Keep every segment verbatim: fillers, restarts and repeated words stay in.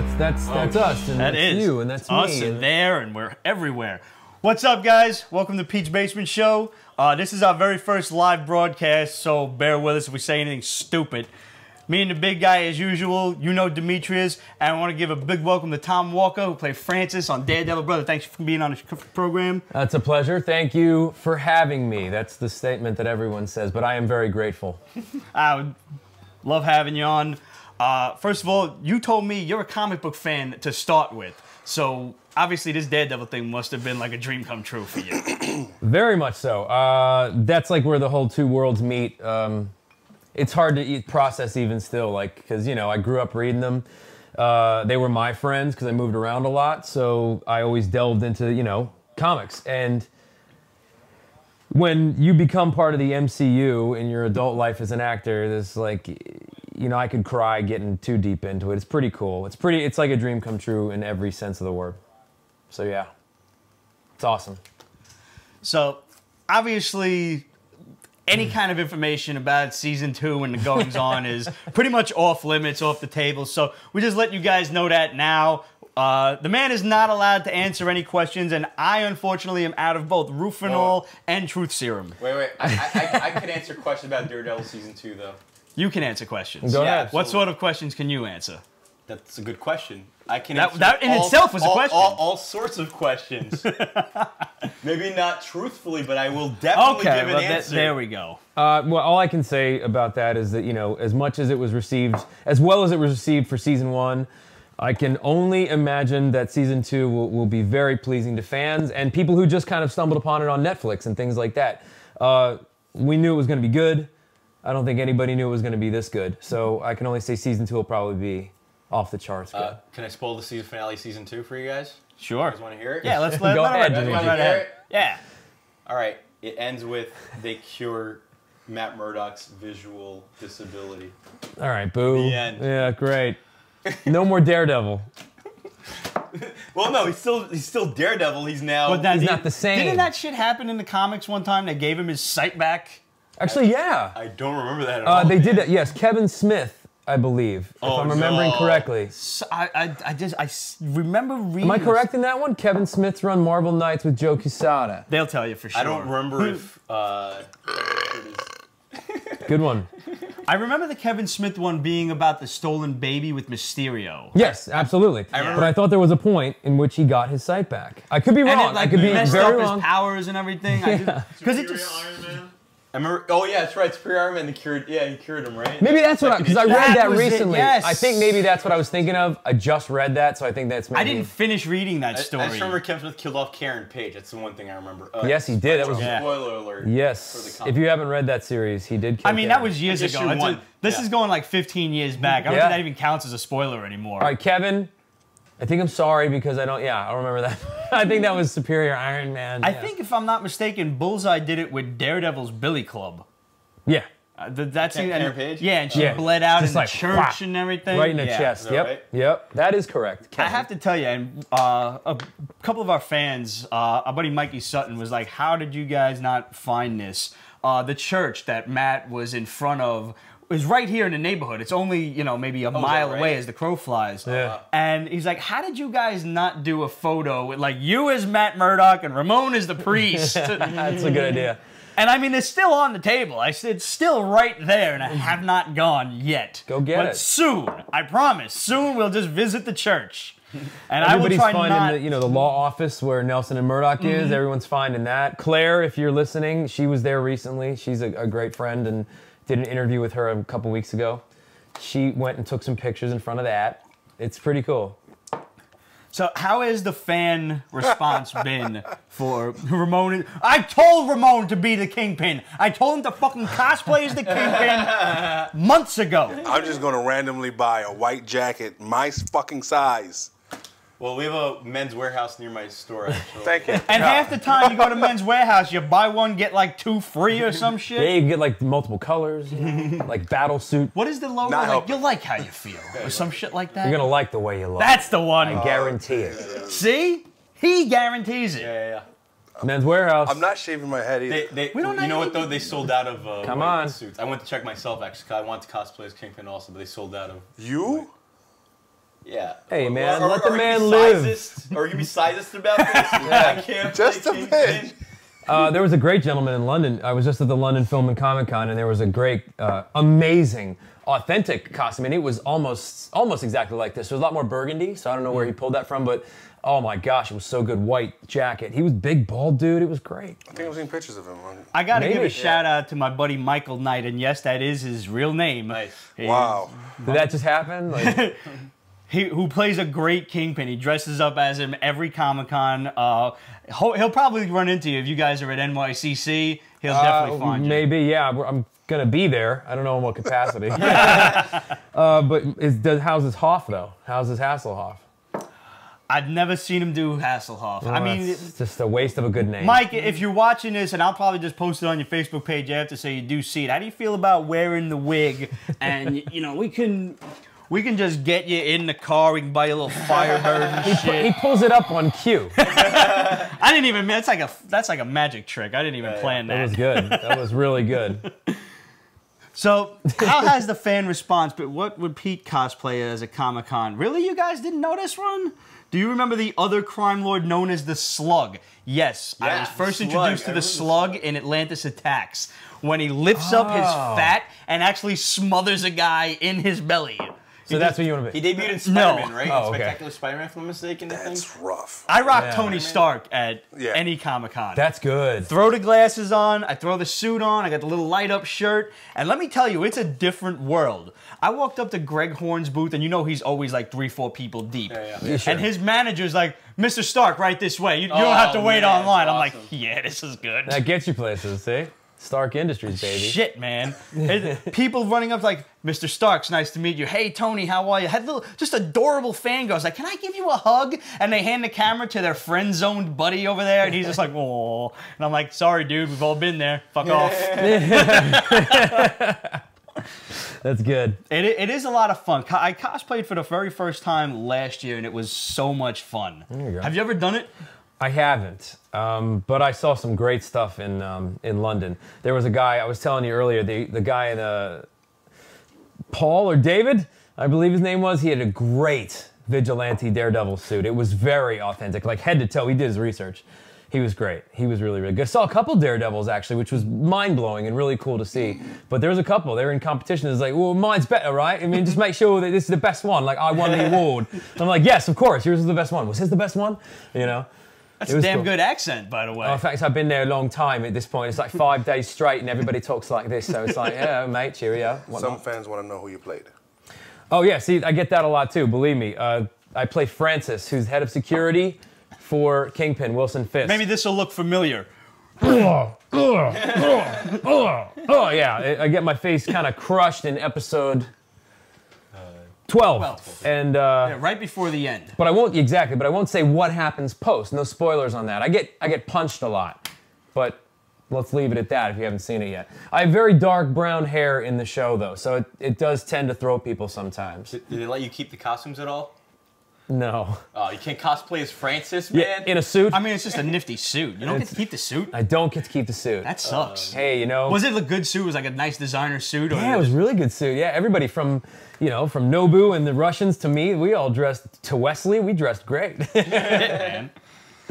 That's that's that's oh, us, and that that's is. you, and that's us me. Us and there, and we're everywhere. What's up, guys? Welcome to Pete's Basement Show. Uh, this is our very first live broadcast, so bear with us if we say anything stupid. Me and the big guy, as usual, you know Demetrius, and I want to give a big welcome to Tom Walker, who played Francis on Daredevil. Brother, thanks for being on the program. That's a pleasure. Thank you for having me. That's the statement that everyone says, but I am very grateful. I would love having you on. Uh, first of all, you told me you're a comic book fan to start with, so obviously this Daredevil thing must have been like a dream come true for you. Very much so. Uh, that's like where the whole two worlds meet. Um, it's hard to eat, process even still, like, because, you know, I grew up reading them. Uh, they were my friends because I moved around a lot, so I always delved into, you know, comics. And when you become part of the M C U in your adult life as an actor, there's like, you know, I could cry getting too deep into it. It's pretty cool. It's pretty, it's like a dream come true in every sense of the word. So yeah, it's awesome. So obviously any kind of information about season two and the goings on is pretty much off limits, off the table. So we just let you guys know that now. Uh, the man is not allowed to answer any questions, and I, unfortunately, am out of both Rufinol oh. and Truth Serum. Wait, wait. I, I, I could answer questions about Daredevil Season two, though. You can answer questions. Go ahead. Yeah, what sort of questions can you answer? That's a good question. I can that, answer That in all, itself was all, a question. All, all, all sorts of questions. Maybe not truthfully, but I will definitely okay, give an well, answer. That, there we go. Uh, well, all I can say about that is that, you know, as much as it was received, as well as it was received for Season one, I can only imagine that season two will, will be very pleasing to fans and people who just kind of stumbled upon it on Netflix and things like that. Uh, we knew it was going to be good. I don't think anybody knew it was going to be this good. So I can only say season two will probably be off the charts. Good. Uh, can I spoil the season finale season two for you guys? Sure. You guys want to hear it? Yeah, let's let, Go let ahead, it right Yeah. All right. It ends with they cure Matt Murdock's visual disability. All right, boo. The end. Yeah, great. No more Daredevil. Well, no, he's still he's still Daredevil. He's now. But that's not the same. Didn't that shit happen in the comics one time? They gave him his sight back. Actually, yeah. I don't remember that at uh, all. They man. did that. Yes, Kevin Smith, I believe, oh, if I'm remembering no. correctly. So I, I I just I remember reading. Am I correct in that one? Kevin Smith's run Marvel Knights with Joe Quesada. They'll tell you for sure. I don't remember if. Uh, Good one. I remember the Kevin Smith one being about the stolen baby with Mysterio. Yes, absolutely. I but I thought there was a point in which he got his sight back. I could be wrong. And it, like, I could be messed very up wrong. His powers and everything. Yeah. Because it just. Iron Man. I remember, oh yeah, that's right. Superior Iron Man. They cured. Yeah, he cured him, right? Maybe that's what because I, I read that recently. It, yes. I think maybe that's what I was thinking of. I just read that, so I think that's. Maybe I didn't finish reading that I, story. I just remember Kevin Smith killed off Karen Page. That's the one thing I remember. Uh, yes, he did. That was yeah. spoiler alert. Yes. If you haven't read that series, he did. Kill I mean, Karen. That was years ago. A, this yeah. is going like fifteen years back. I don't yeah. think that even counts as a spoiler anymore. All right, Kevin. I think I'm sorry because I don't, yeah, I don't remember that. I think that was Superior Iron Man. I yeah. think if I'm not mistaken, Bullseye did it with Daredevil's Billy Club. Yeah. Uh, th that's the, and, Page? Yeah, and she yeah. bled out Just in like, the church whop, and everything. Right in the yeah. chest, yep, right? yep. That is correct. Kevin. I have to tell you, and uh, a couple of our fans, uh, our buddy Mikey Sutton was like, how did you guys not find this? Uh, the church that Matt was in front of is right here in the neighborhood. It's only, you know, maybe a oh, mile right? away as the crow flies. Yeah. And he's like, how did you guys not do a photo with, like, you as Matt Murdock and Ramon as the priest? That's a good idea. And, I mean, it's still on the table. I It's still right there, and I have not gone yet. Go get but it. But soon, I promise, soon we'll just visit the church. And Everybody's I will try finding the, you know, the law office where Nelson and Murdoch mm-hmm. is. Everyone's finding that. Claire, if you're listening, she was there recently. She's a, a great friend, and did an interview with her a couple weeks ago. She went and took some pictures in front of that. It's pretty cool. So how has the fan response been for Ramon? I told Ramon to be the Kingpin. I told him to fucking cosplay as the Kingpin months ago. I'm just gonna randomly buy a white jacket my fucking size. Well, we have a Men's Warehouse near my store, actually. Thank you. And yeah. half the time you go to Men's Warehouse, you buy one, get like two free or some shit. Yeah, you get like multiple colors, you know, like battle suit. What is the logo? Not like? Helping. You'll like how you feel or some shit like that. You're going to like the way you look. That's the one. I guarantee uh, it. Yeah, yeah. See? He guarantees it. Yeah, yeah, yeah. Men's Warehouse. I'm not shaving my head either. They, they, we don't you know what, though? They sold out of uh, Come on. suits. I went to check myself, actually, because I wanted to cosplay as Kingpin also, but they sold out of... You? White. Yeah. Hey, well, man, are, let are, the are man live. Sizist? Are you going to be sizist about this? Yeah. I can't just a bit. Uh, there was a great gentleman in London. I was just at the London Film and Comic Con, and there was a great, uh, amazing, authentic costume, and it was almost almost exactly like this. There was a lot more burgundy, so I don't know where he pulled that from, but oh my gosh, it was so good. White jacket. He was big, bald dude. It was great. I think I've seen pictures of him. I got to give a yeah. shout out to my buddy Michael Knight, and yes, that is his real name. Nice. Wow. Is, Did that just happen? Like, He, who plays a great Kingpin. He dresses up as him every Comic-Con. Uh, he'll, he'll probably run into you if you guys are at N Y C C. He'll uh, definitely find maybe, you. Maybe, yeah. I'm going to be there. I don't know in what capacity. uh, but is, does, how's his Hoff, though? How's his Hasselhoff? I've never seen him do Hasselhoff. Oh, I mean, it's just a waste of a good name. Mike, if you're watching this, and I'll probably just post it on your Facebook page after, so you do see it. How do you feel about wearing the wig? And, you know, we can... We can just get you in the car. We can buy you a little Firebird and he shit. He pulls it up on cue. I didn't even. That's like a. That's like a magic trick. I didn't even yeah, plan yeah. that. That was good. That was really good. So, how has the fan response? But what would Pete cosplay as at Comic-Con? Really, you guys didn't know this one? Do you remember the other crime lord known as the Slug? Yes, yeah, I was first introduced to the Slug in Atlantis Attacks when he lifts oh. up his fat and actually smothers a guy in his belly. So he that's did, what you want to be. He debuted in Spider-Man, no. right? Oh, okay. Spectacular Spider-Man, if I'm not mistaken. That's rough. I rock yeah. Tony Stark at yeah. any Comic-Con. That's good. Throw the glasses on. I throw the suit on. I got the little light-up shirt. And let me tell you, it's a different world. I walked up to Greg Horn's booth, and you know he's always like three, four people deep. Yeah, yeah. Yeah, sure. And his manager's like, Mister Stark, right this way. You, you oh, don't have to wait man, online. I'm awesome. like, yeah, this is good. That gets you places, see? Stark Industries, baby. Shit, man. People running up like, Mister Stark's nice to meet you. Hey, Tony, how are you? Had little, just adorable fan girls like, can I give you a hug? And they hand the camera to their friend-zoned buddy over there, and he's just like, oh. And I'm like, sorry, dude, we've all been there. Fuck off. That's good. It, it is a lot of fun. I cosplayed for the very first time last year, and it was so much fun. There you go. Have you ever done it? I haven't, um, but I saw some great stuff in um, in London. There was a guy, I was telling you earlier, the, the guy in uh, Paul or David, I believe his name was, he had a great vigilante Daredevil suit. It was very authentic, like head to toe. He did his research. He was great. He was really, really good. I saw a couple Daredevils, actually, which was mind-blowing and really cool to see. But there was a couple. They were in competition. It's like, well, mine's better, right? I mean, just make sure that this is the best one. Like, I won the award. And I'm like, yes, of course. Yours was the best one. Was his the best one? You know? That's a damn cool. good accent, by the way. Oh, in fact, I've been there a long time at this point. It's like five days straight, and everybody talks like this. So it's like, yeah, mate, cheerio. Whatnot. Some fans want to know who you played. Oh, yeah. See, I get that a lot, too. Believe me. Uh, I play Francis, who's head of security for Kingpin, Wilson Fisk. Maybe this will look familiar. oh, oh, oh, oh, oh, yeah. I get my face kind of crushed in episode... Twelve, Twelve. and uh, yeah, right before the end. But I won't exactly. But I won't say what happens post. No spoilers on that. I get I get punched a lot, but let's leave it at that if you haven't seen it yet. I have very dark brown hair in the show though, so it, it does tend to throw people sometimes. Did, did they let you keep the costumes at all? No. Oh, you can't cosplay as Francis, man. Yeah, in a suit. I mean, it's just a nifty suit. You don't it's, get to keep the suit. I don't get to keep the suit. That sucks. Uh, hey, you know. Was it a good suit? Was it like a nice designer suit? Or yeah, it was a really good suit. Yeah, everybody from. You know, from Nobu and the Russians to me, we all dressed, to Wesley, we dressed great. Man.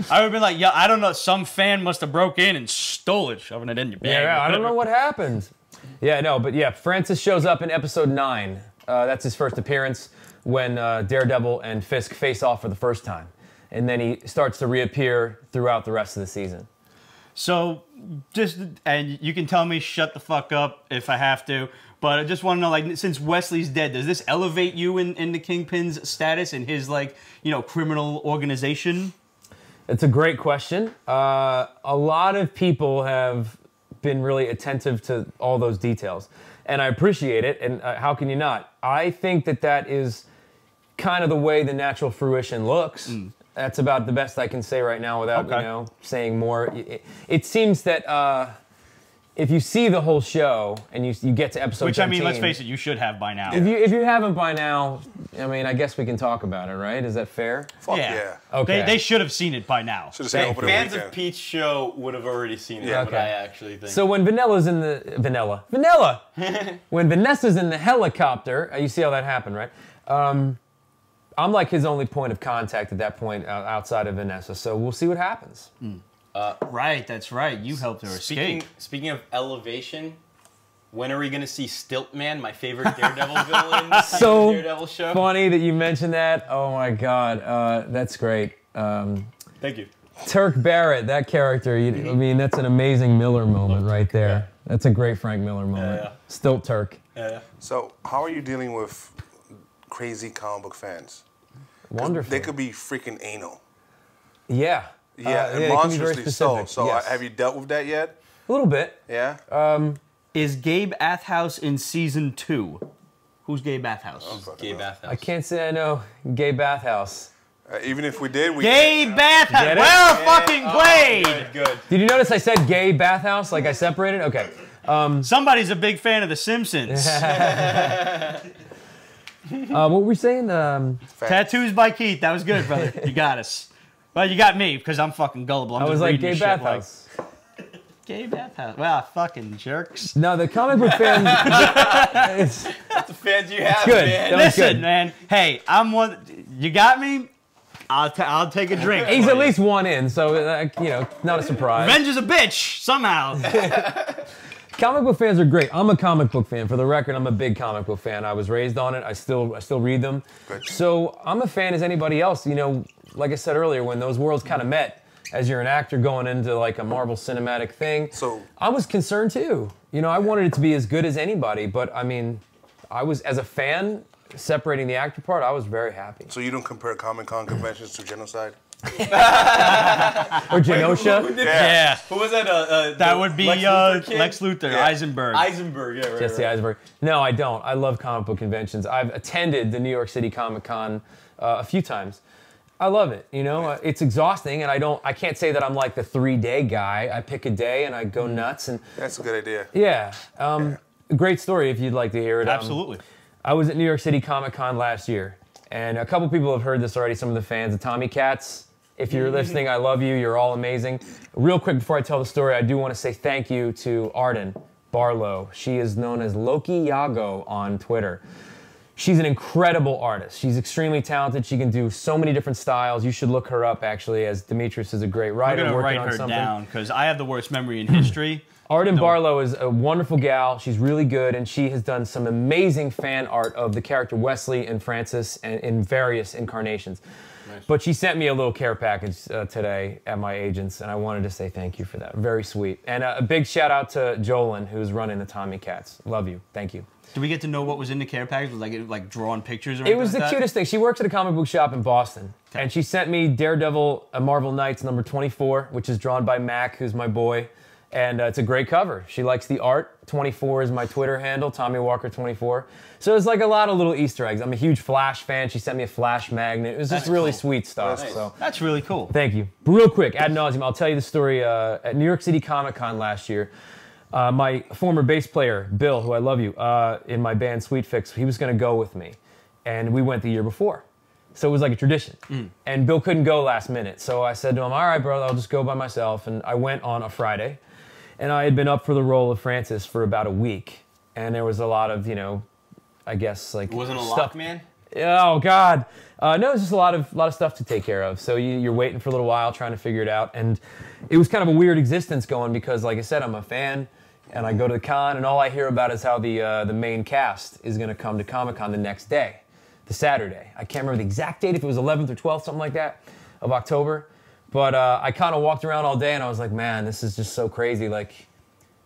I would have been like, yeah, I don't know, some fan must have broke in and stole it, shoving it in your bag. Yeah, I don't know what happened. Yeah, no, but yeah, Francis shows up in episode nine. Uh, that's his first appearance when uh, Daredevil and Fisk face off for the first time. And then he starts to reappear throughout the rest of the season. So, just, and you can tell me, shut the fuck up if I have to, but I just want to know, like, since Wesley's dead, does this elevate you in, in the Kingpin's status and his, like, you know, criminal organization? It's a great question. Uh, a lot of people have been really attentive to all those details, and I appreciate it, and uh, how can you not? I think that that is kind of the way the natural fruition looks. Mm. That's about the best I can say right now without, okay. you know, saying more. It, it seems that uh, if you see the whole show and you, you get to episode Which, thirteen, I mean, let's face it, you should have by now. If you, if you haven't by now, I mean, I guess we can talk about it, right? Is that fair? Fuck yeah. yeah. Okay. They, they should have seen it by now. Should have seen it. Fans of Pete's show would have already seen it, yeah. okay. but I actually think. So when Vanella's in the... Vanilla. Vanilla! When Vanessa's in the helicopter, you see how that happened, right? Um... I'm like his only point of contact at that point uh, outside of Vanessa, so we'll see what happens. Mm. Uh, right, that's right. You helped her speaking, escape. Speaking of elevation, when are we going to see Stiltman, my favorite Daredevil villain? So Daredevil show? Funny that you mentioned that. Oh my God, uh, that's great. Um, Thank you. Turk Barrett, that character, you, I mean, that's an amazing Miller moment right there. Yeah. That's a great Frank Miller moment. Yeah, yeah. Stilt Turk. Yeah, yeah. So how are you dealing with crazy comic book fans? Wonderful. They could be freaking anal. Yeah. Yeah, uh, yeah, monstrously so. So yes. I, have you dealt with that yet? A little bit. Yeah. Um, Is Gabe Athouse in season two? Who's Gabe Athouse? Oh, Gabe Athouse. I can't say I know Gabe Athouse. Uh, even if we did, we... Gabe Athouse! Well fucking played! Oh, good, good. Did you notice I said Gabe Athouse? Like I separated? Okay. Um, Somebody's a big fan of The Simpsons. Uh, what were we saying? Um, Tattoos by Keith. That was good, brother. You got us. Well, you got me because I'm fucking gullible. I'm I just was like, Gabe Athouse. Like, Gabe Athouse. Wow, fucking jerks. No, the comic book fans. It's, that's the fans you have, good. Man. Listen, good. Man. Hey, I'm one. You got me. I'll t I'll take a drink. He's at least one in, so uh, you know, not a surprise. Revenge is a bitch somehow. Comic book fans are great. I'm a comic book fan. For the record, I'm a big comic book fan. I was raised on it. I still I still read them. Great. So I'm a fan as anybody else. You know, like I said earlier, when those worlds kind of met, as you're an actor going into like a Marvel cinematic thing, so I was concerned too. You know, I wanted it to be as good as anybody, but I mean, I was, as a fan, separating the actor part, I was very happy. So you don't compare Comic Con conventions to genocide? Or Genosha? Wait, who, who yeah. yeah. Who was that? Uh, uh, that would be Lex Luthor. Uh, Lex Luthor yeah. Eisenberg. Eisenberg, yeah, right. Jesse right. Eisenberg. No, I don't. I love comic book conventions. I've attended the New York City Comic Con uh, a few times. I love it. You know, uh, it's exhausting, and I don't. I can't say that I'm like the three-day guy. I pick a day and I go nuts. And that's a good idea. Yeah. Um, yeah. Great story if you'd like to hear it. Absolutely. Um, I was at New York City Comic Con last year, and a couple people have heard this already. Some of the fans of Tommy Cats. If you're listening, I love you. You're all amazing. Real quick before I tell the story, I do want to say thank you to Arden Barlow. She is known as Loki Yago on Twitter. She's an incredible artist. She's extremely talented. She can do so many different styles. You should look her up, actually, as Demetrius is a great writer. I'm going to write her something. down, because I have the worst memory in history. Arden no. Barlow is a wonderful gal. She's really good, and she has done some amazing fan art of the character Wesley and Francis and in various incarnations. Nice. But she sent me a little care package uh, today at my agent's, and I wanted to say thank you for that. Very sweet. And uh, a big shout out to Jolyn, who's running the Tommy Cats. Love you. Thank you. Did we get to know what was in the care package? Was like like drawn pictures or anything? It was like the that? cutest thing. She works at a comic book shop in Boston, okay. and she sent me Daredevil uh, Marvel Knights number twenty-four, which is drawn by Mac, who's my boy, and uh, it's a great cover. She likes the art. twenty-four is my Twitter handle, Tommy Walker twenty-four. So it's like a lot of little Easter eggs. I'm a huge Flash fan. She sent me a Flash magnet. It was just That's really cool. sweet stuff. Nice. So that's really cool. Thank you. But real quick, ad nauseum, I'll tell you the story. Uh, at New York City Comic Con last year, Uh, my former bass player, Bill, who I love you, uh, in my band Sweet Fix, he was going to go with me. And we went the year before. So it was like a tradition. Mm. And Bill couldn't go last minute. So I said to him, all right, bro, I'll just go by myself. And I went on a Friday. And I had been up for the role of Francis for about a week. And there was a lot of, you know, I guess like... It wasn't a lock, man? Oh, God. Uh, no, it was just a lot of, lot of stuff to take care of. So you, you're waiting for a little while, trying to figure it out. And it was kind of a weird existence going because, like I said, I'm a fan. And I go to the con, and all I hear about is how the uh, the main cast is going to come to Comic-Con the next day, the Saturday. I can't remember the exact date, if it was eleventh or twelfth, something like that, of October. But uh, I kind of walked around all day, and I was like, man, this is just so crazy. Like,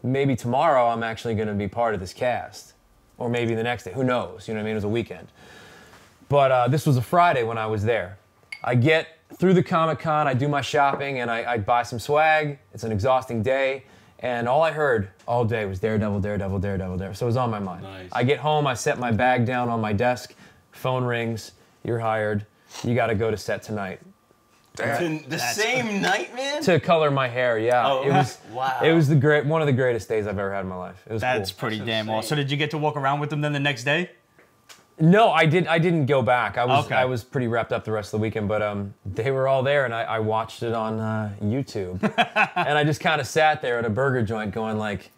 maybe tomorrow I'm actually going to be part of this cast. Or maybe the next day. Who knows? You know what I mean? It was a weekend. But uh, this was a Friday when I was there. I get through the Comic-Con, I do my shopping, and I, I buy some swag. It's an exhausting day. And all I heard all day was Daredevil, Daredevil, Daredevil, Daredevil. So it was on my mind. Nice. I get home, I set my bag down on my desk, phone rings, you're hired, you gotta go to set tonight. Damn. The same night, man? To color my hair, yeah. Oh, it was, wow. It was the great, one of the greatest days I've ever had in my life. It was That's cool. pretty That's damn awesome. So did you get to walk around with them then the next day? No, I did. I didn't go back. I was okay. I was pretty wrapped up the rest of the weekend, but um, they were all there, and I, I watched it on uh, YouTube, and I just kind of sat there at a burger joint, going like,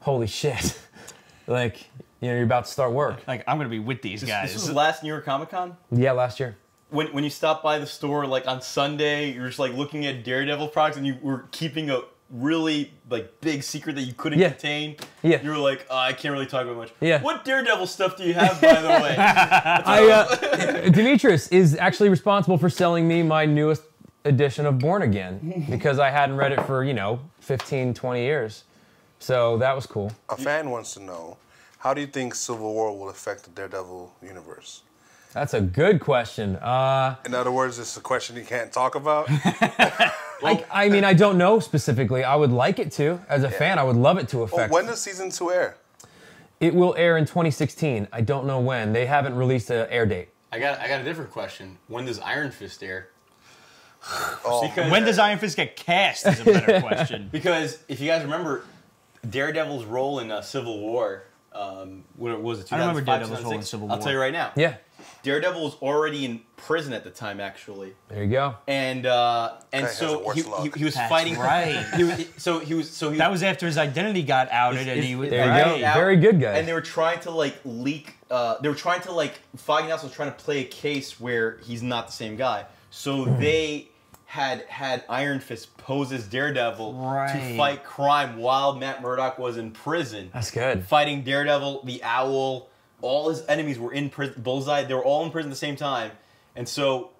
"Holy shit!" Like, you know, you're about to start work. Like, I'm gonna be with these guys. This was last New York Comic Con. Yeah, last year. when when you stop by the store like on Sunday, you're just like looking at Daredevil products, and you were keeping a really like big secret that you couldn't yeah. contain. Yeah. You were like, oh, I can't really talk about much. Yeah. What Daredevil stuff do you have, by the way? I, uh, Demetrius is actually responsible for selling me my newest edition of Born Again, because I hadn't read it for, you know, fifteen, twenty years. So that was cool. A fan wants to know, how do you think Civil War will affect the Daredevil universe? That's a good question. Uh, In other words, it's a question you can't talk about? Well, I, I mean, I don't know specifically. I would like it to. As a yeah. fan, I would love it to affect... Well, when does season two air? It will air in twenty sixteen. I don't know when. They haven't released an air date. I got, I got a different question. When does Iron Fist air? Oh. When does Iron Fist get cast is a better question. Because if you guys remember, Daredevil's role in uh, Civil War... Um, what was it? I remember Daredevil's role in Civil War. I'll tell you right now. Yeah. Daredevil was already in prison at the time, actually. There you go. And uh, and so he, he, he was That's fighting. Right. He was, so he was. So he that was after his identity got outed, his, his, and he was. There right. you go. Very good guy. And they were trying to like leak. Uh, they were trying to like. Foggy Nelson was trying to play a case where he's not the same guy. So mm. they had had Iron Fist pose as Daredevil right. to fight crime while Matt Murdock was in prison. That's good. Fighting Daredevil, the Owl. All his enemies were in prison. Bullseye, they were all in prison at the same time. And so,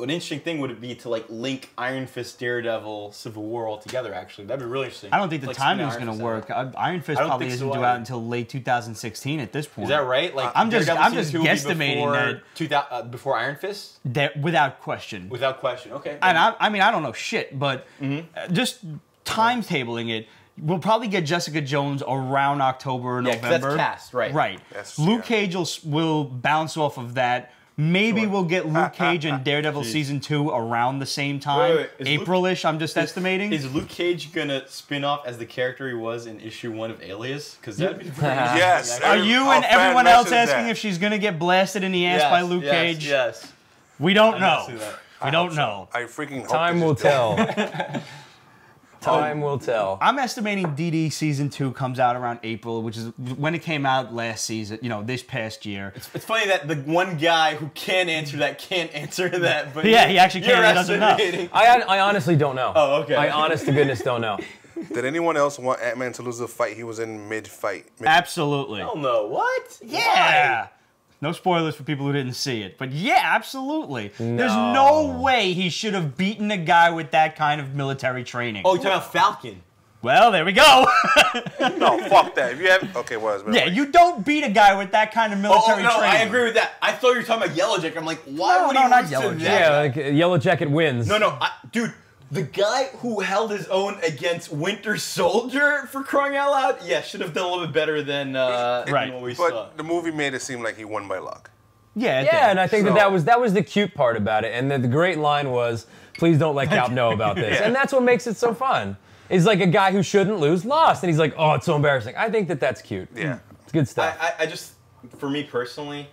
an interesting thing would be to like link Iron Fist, Daredevil, Civil War all together, actually. That'd be really interesting. I don't think the like, timing is going to work. Out. Iron Fist probably isn't so due out until late two thousand sixteen at this point. Is that right? Like, I'm just, I'm just guesstimating that. two thousand, uh, before Iron Fist? That, without question. Without question, okay. And I, I mean, I don't know shit, but mm-hmm. just timetabling it. We'll probably get Jessica Jones around October or yeah, November. That's cast, right? Right. That's, Luke yeah. Cage will, will bounce off of that. Maybe sure. we'll get Luke Cage and Daredevil Jeez. season two around the same time, wait, wait, April-ish. I'm just is, estimating. Is Luke Cage gonna spin off as the character he was in issue one of Alias? Because that'd be pretty uh, yes. Are you and everyone else asking that. if she's gonna get blasted in the ass yes, by Luke yes, Cage? Yes. We don't I know. See that. We I don't know. So. I freaking time hope will tell. Time will tell. I'm estimating D D season two comes out around April, which is when it came out last season, you know, this past year. It's, it's funny that the one guy who can answer that can't answer that. But yeah, he actually can't. He doesn't know. I, I honestly don't know. Oh, okay. I honest to goodness don't know. Did anyone else want Ant-Man to lose the fight he was in mid-fight? Mid absolutely. I don't know. What? Yeah. Why? No spoilers for people who didn't see it, but yeah, absolutely. No. There's no way he should have beaten a guy with that kind of military training. Oh, you're talking about Falcon. Well, there we go. No, fuck that. If you have okay, well, it's been yeah, like... you don't beat a guy with that kind of military oh, oh, no, training. I agree with that. I thought you were talking about Yellow Jacket. I'm like, why no, would no, he not Yellow Jacket? Yeah, like Yellow Jacket wins. No, no, I, dude. The guy who held his own against Winter Soldier, for crying out loud, yeah, should have done a little bit better than, uh, it, it, than what we but saw. But the movie made it seem like he won by luck. Yeah, yeah, and I think so. that, that was that was the cute part about it, and the, the great line was, "Please don't let Cap know about this," yeah. and that's what makes it so fun. It's like a guy who shouldn't lose lost, and he's like, "Oh, it's so embarrassing." I think that that's cute. Yeah, it's good stuff. I, I, I just, for me personally,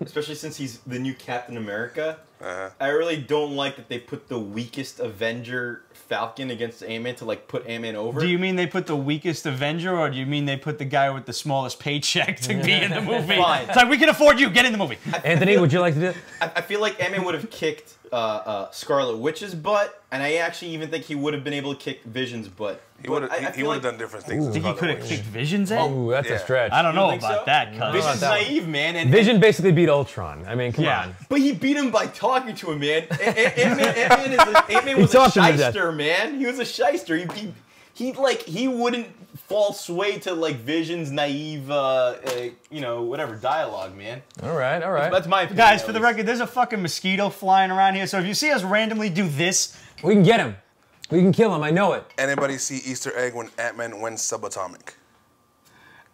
especially since he's the new Captain America. Uh-huh. I really don't like that they put the weakest Avenger Falcon against Ant-Man to like put Ant-Man over. Do you mean they put the weakest Avenger, or do you mean they put the guy with the smallest paycheck to be in the movie? Fine. It's like, we can afford you, get in the movie. I, Anthony, I feel, would you like to do it? I, I feel like Ant-Man would have kicked uh, uh, Scarlet Witch's butt, and I actually even think he would have been able to kick Vision's butt. He would have like, done different things. I think he could have kicked Vision's ass? Oh, that's yeah. a stretch. I don't know about so? that, cuz. Vision's naive, man. And Vision basically beat Ultron. I mean, come yeah. on. But he beat him by talking to him, man. Ant-Man was a shyster, man. He was a shyster. He, he, he, like, he wouldn't fall sway to, like, Vision's naive, uh, uh, you know, whatever, dialogue, man. All right, all right. That's, that's my opinion. Guys, for the record, there's a fucking mosquito flying around here, so if you see us randomly do this... We can get him. We can kill him, I know it. Anybody see Easter egg when Ant-Man went subatomic?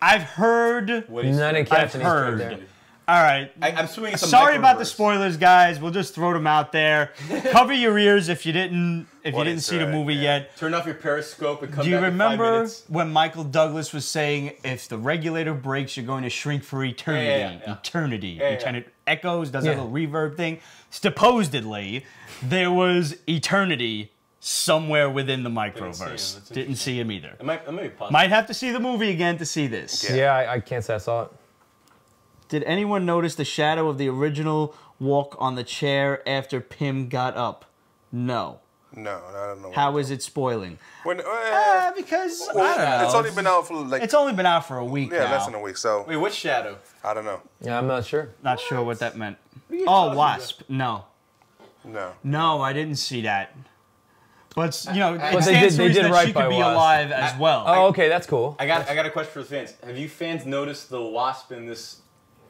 I've heard... What Not in Captain I've heard. There. All right. I, I'm assuming it's Sorry about reverse. the spoilers, guys. We'll just throw them out there. Cover your ears if you didn't if what you didn't see the movie yeah. yet. Turn off your periscope and come Do you back remember in when Michael Douglas was saying, if the regulator breaks, you're going to shrink for eternity? Yeah, yeah, yeah. Eternity. Yeah, yeah. Eternity. Echoes, does yeah. a little reverb thing. Supposedly, there was eternity somewhere within the microverse. Didn't see him, Didn't see him either. It might, it might, be might have to see the movie again to see this. Okay. Yeah, I, I can't say I saw it. Did anyone notice the shadow of the original walk on the chair after Pym got up? No. No, I don't know. How is it spoiling? When, uh, uh, because well, I don't know. It's only been out for like. It's only been out for a week. Yeah, now. less than a week. So. Wait, what shadow? I don't know. Yeah, I'm not sure. Not what? sure what that meant. What oh, Wasp. About? No. No. No, I didn't see that. But you know, I, I, but they did. They did that right she by could be Wasp. alive as I, well. Oh, okay, that's cool. I got. I got a question for the fans. Have you fans noticed the Wasp in this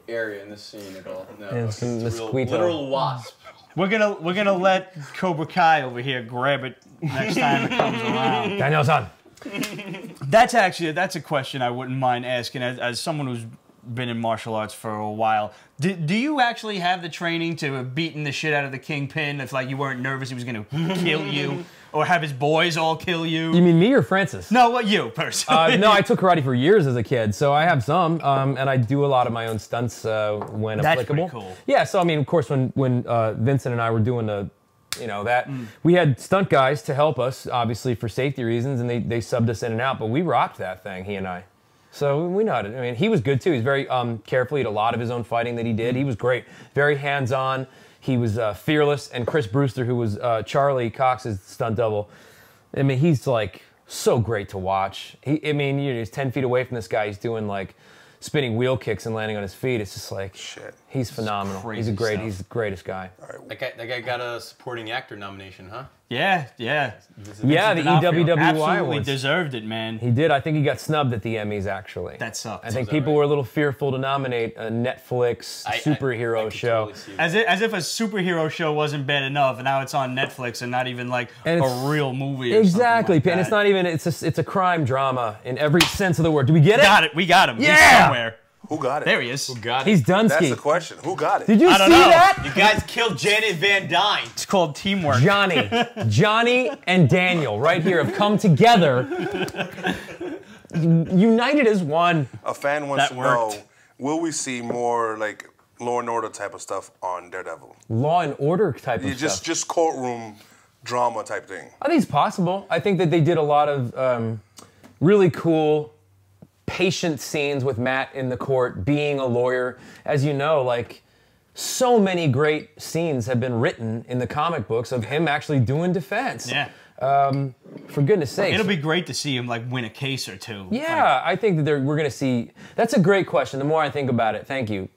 area in this scene at all? No. Yeah, it's it's a real, literal Wasp. We're gonna we're gonna let Cobra Kai over here grab it next time it comes around. Daniel-san. That's actually that's a question I wouldn't mind asking as, as someone who's been in martial arts for a while. Do, do you actually have the training to have beaten the shit out of the Kingpin if like you weren't nervous he was gonna kill you or have his boys all kill you? You mean me or Francis? No, what you personally? Uh, no, I took karate for years as a kid, so I have some, um, and I do a lot of my own stunts uh, when That's applicable. Pretty cool. Yeah, so I mean, of course, when when uh, Vincent and I were doing the, you know that mm. we had stunt guys to help us, obviously for safety reasons, and they they subbed us in and out, but we rocked that thing, he and I. So we know how to, I mean, he was good too. He's very um, careful. He had a lot of his own fighting that he did. He was great. Very hands-on. He was uh, fearless. And Chris Brewster, who was uh, Charlie Cox's stunt double, I mean, he's like so great to watch. He, I mean, you know, he's ten feet away from this guy. He's doing like spinning wheel kicks and landing on his feet. It's just like, shit. He's phenomenal. He's a great, stuff. he's the greatest guy. Right. That guy. That guy got a supporting actor nomination, huh? Yeah, yeah. Yeah, the E W W Y absolutely was. Deserved it, man. He did. I think he got snubbed at the Emmys, actually. That sucked. I think people right? were a little fearful to nominate a Netflix I, superhero I, I show. Totally as, it, as if a superhero show wasn't bad enough, and now it's on Netflix and not even like and a real movie or Exactly. Like and that. It's not even, it's a, it's a crime drama in every sense of the word. Do we get it? Got it. We got him. Yeah! He's somewhere. Who got it? There he is. Who got it? He's Dunsky. That's the question. Who got it? Did you I don't see know. that? You guys killed Janet Van Dyne. It's called teamwork. Johnny. Johnny and Daniel right here have come together, united as one. A fan wants that to worked. know, will we see more like Law and Order type of stuff on Daredevil? Law and Order type yeah, of just, stuff? Just courtroom drama type thing. I think it's possible. I think that they did a lot of um, really cool... patient scenes with Matt in the court, being a lawyer. As you know, like, so many great scenes have been written in the comic books of him actually doing defense. Yeah. Um, for goodness sake. It'll be great to see him, like, win a case or two. Yeah, like, I think that we're going to see... That's a great question. The more I think about it, thank you.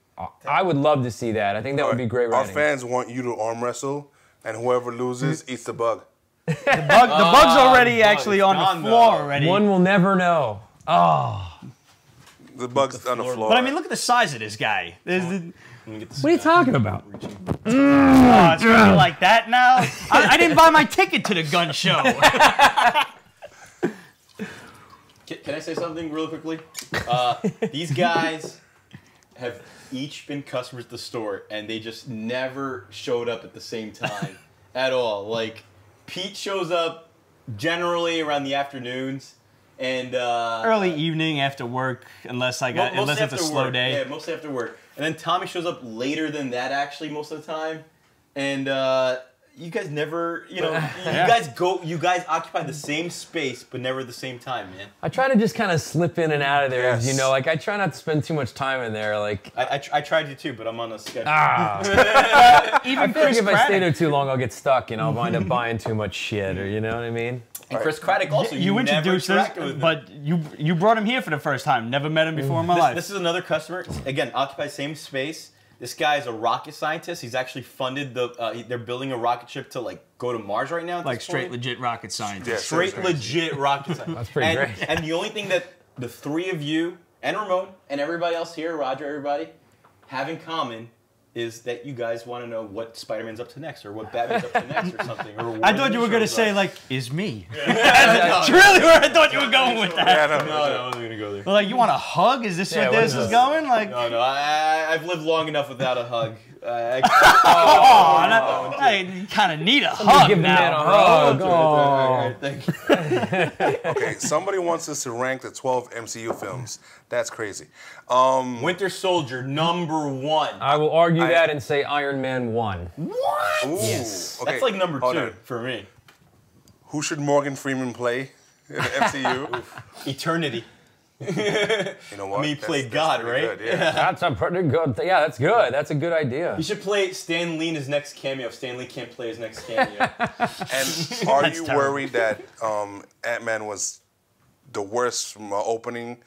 I would love to see that. I think that would be great writing. Our fans want you to arm wrestle, and whoever loses eats the bug. The, bug, the bug's already uh, actually on the floor though. already. One will never know. Oh. The bug's the on the floor. But I mean, look at the size of this guy. There's the... What are you talking about? Mm. Oh, it's really like that now? I, I didn't buy my ticket to the gun show. can, can I say something real quickly? Uh, these guys have each been customers at the store, and they just never showed up at the same time at all. Like, Pete shows up generally around the afternoons. And uh, early evening after work, unless I got unless it's a slow work. day. Yeah, mostly after work. And then Tommy shows up later than that, actually, most of the time. And uh, you guys never, you know, yeah. you guys go, you guys occupy the same space, but never at the same time, man. I try to just kind of slip in and out of there, yes. you know. Like I try not to spend too much time in there. Like I, I, tr I tried to too, but I'm on a schedule. Ah. Even I feel like if Braddock. I stay there too long, I'll get stuck, and I'll wind up buying too much shit, or you know what I mean. And Chris Craddock also, you, you introduced him, but you you brought him here for the first time. Never met him before in my this, life. This is another customer. Again, occupies same space. This guy is a rocket scientist. He's actually funded the. Uh, they're building a rocket ship to like go to Mars right now. Like straight point. legit rocket scientist. Yeah, straight legit rocket scientist. That's pretty and, great. And the only thing that the three of you and Ramon and everybody else here, Roger, everybody, have in common. Is that you guys want to know what Spider-Man's up to next, or what Batman's up to next, or something? Or I thought you were going to say, like, is me. Yeah. That's no, really no, where I thought no, you were going no, with that. No, no, I wasn't going to go there. Well, like, you want a hug? Is this yeah, where this is going? Like, no, no, I, I've lived long enough without a hug. I, I, oh, oh, oh, I kind of need a hug give now. A hug. Oh, oh. Right, okay, somebody wants us to rank the twelve M C U films. That's crazy. Um, Winter Soldier, number one. I will argue I, that and say Iron Man one. What? Ooh, yes. Okay. That's like number two oh, for me. Who should Morgan Freeman play in the M C U? Eternity. You know what? I mean, he played God, right? Good, yeah. Yeah. That's a pretty good thing. Yeah, that's good. That's a good idea. You should play Stan Lee in his next cameo. If Stan Lee can't play his next cameo. And are you terrible. worried that um, Ant-Man was the worst from, uh, opening,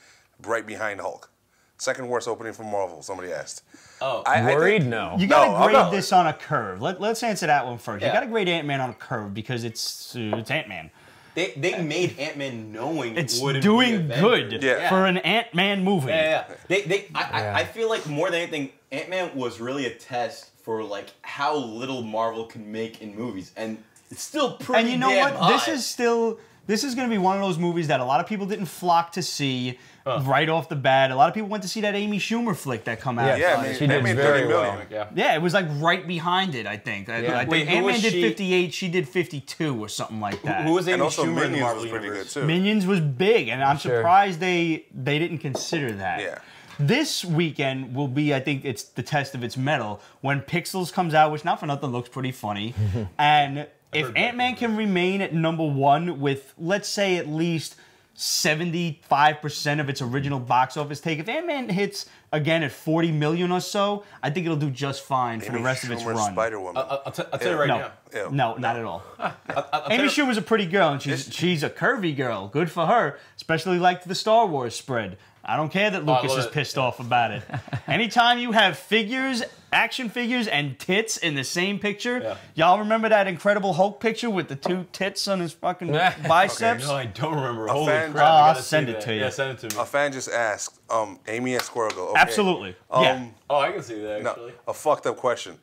right behind Hulk? Second worst opening from Marvel, somebody asked. Oh, I, worried? I think, no. You gotta no, grade not. this on a curve. Let, let's answer that one first. Yeah. You gotta grade Ant-Man on a curve because it's, uh, it's Ant-Man. They, they made Ant-Man knowing it's wouldn't doing be good yeah. for an Ant-Man movie. Yeah, yeah. They, they, I, yeah. I, I feel like more than anything, Ant-Man was really a test for like how little Marvel can make in movies, and it's still pretty. And you know damn what? High. This is still this is going to be one of those movies that a lot of people didn't flock to see huh. right off the bat. A lot of people went to see that Amy Schumer flick that come out. Yeah, yeah, I mean, she did made very well. Yeah. yeah, it was like right behind it. I think. Yeah. I, I Wait, think Ant-Man did fifty-eight. She did fifty-two or something like that. Who, who was Amy and also Schumer Minions in the Marvel was pretty universe? Good too. Minions was big, and I'm sure. surprised they they didn't consider that. Yeah. This weekend will be, I think, it's the test of its mettle when Pixels comes out, which not for nothing looks pretty funny, and if Ant-Man can remain at number one with, let's say, at least seventy-five percent of its original box office take. If Ant-Man hits again at forty million or so, I think it'll do just fine for Amy the rest Schumer of its run. Spider-Woman. Uh, I'll, I'll tell you right no. now. No, no, not at all. No. I'll, I'll Amy Schumer's a pretty girl, and she's, she's a curvy girl. Good for her, especially like the Star Wars spread. I don't care that Lucas oh, is pissed it. off about it. Anytime you have figures, action figures, and tits in the same picture, y'all yeah. remember that Incredible Hulk picture with the two tits on his fucking biceps? Okay, no, I don't remember. A Holy fan, crap, oh, I'll send it that. to you. Yeah, send it to me. A fan just asked, um, Amy and Squirrel Girl. Okay. Absolutely. Um, yeah. Oh, I can see that, actually. No, a fucked up question.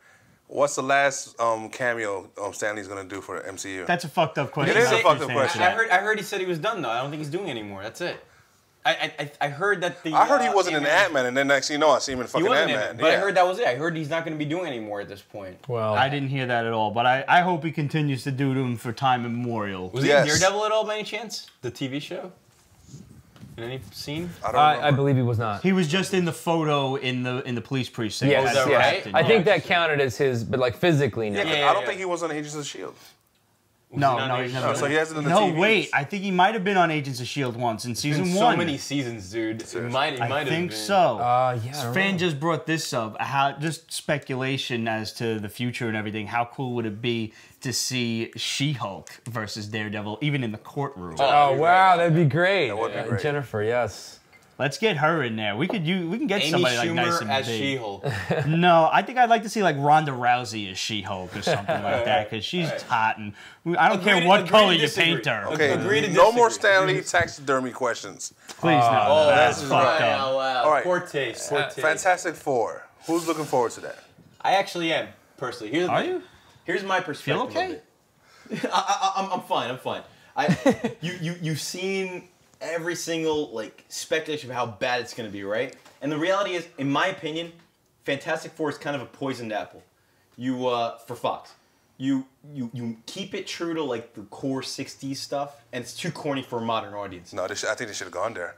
What's the last um, cameo um, Stanley's gonna do for M C U? That's a fucked up question. It is a fucked up question. I heard, I heard he said he was done, though. I don't think he's doing it anymore. That's it. I, I I heard that the I heard he uh, wasn't an Ant-Man, and then next thing you know, I see him in fucking Ant-Man. But yeah. I heard that was it. I heard he's not going to be doing anymore at this point. Well, I didn't hear that at all. But I, I hope he continues to do to him for time immemorial. Was yes. he in Daredevil at all, by any chance? The T V show? In any scene? I don't uh, I believe he was not. He was just in the photo in the in the police precinct. Yes, yes. Right? I think that counted as his, but like physically. No. Yeah, yeah, yeah, I don't yeah. think he was on Agents of S H I E L D. Was no, he no, he's never. No, so he hasn't done the T V. No, wait. I think he might have been on Agents of S H I E L D once in season been one. So many seasons, dude. It might, it might I have think been. so. Uh, yeah. This fan just brought this up. How just speculation as to the future and everything. How cool would it be to see She-Hulk versus Daredevil, even in the courtroom? Oh, oh wow, that'd be great. That would yeah, be great. Jennifer, yes. Let's get her in there. We could you we can get Amy somebody Schumer like nice and as She-Hulk. No, I think I'd like to see like Ronda Rousey as She-Hulk or something like right, that because she's right. hot and I don't agree care what to, color you paint her. Okay, agree to no disagree. more Stanley taxidermy questions. Please uh, no. Oh, that's, that's fucked up. All right, all right. Poor taste. Poor taste. Fantastic Four. Who's looking forward to that? I actually am personally. Here's Are my, you? Here's my perspective. Feel okay? I, I, I'm I'm fine. I'm fine. I you you you've seen every single like speculation of how bad it's going to be, right? And the reality is, in my opinion, Fantastic Four is kind of a poisoned apple. You uh, for Fox, you you you keep it true to like the core sixties stuff, and it's too corny for a modern audience. No, they sh I think they should have gone there.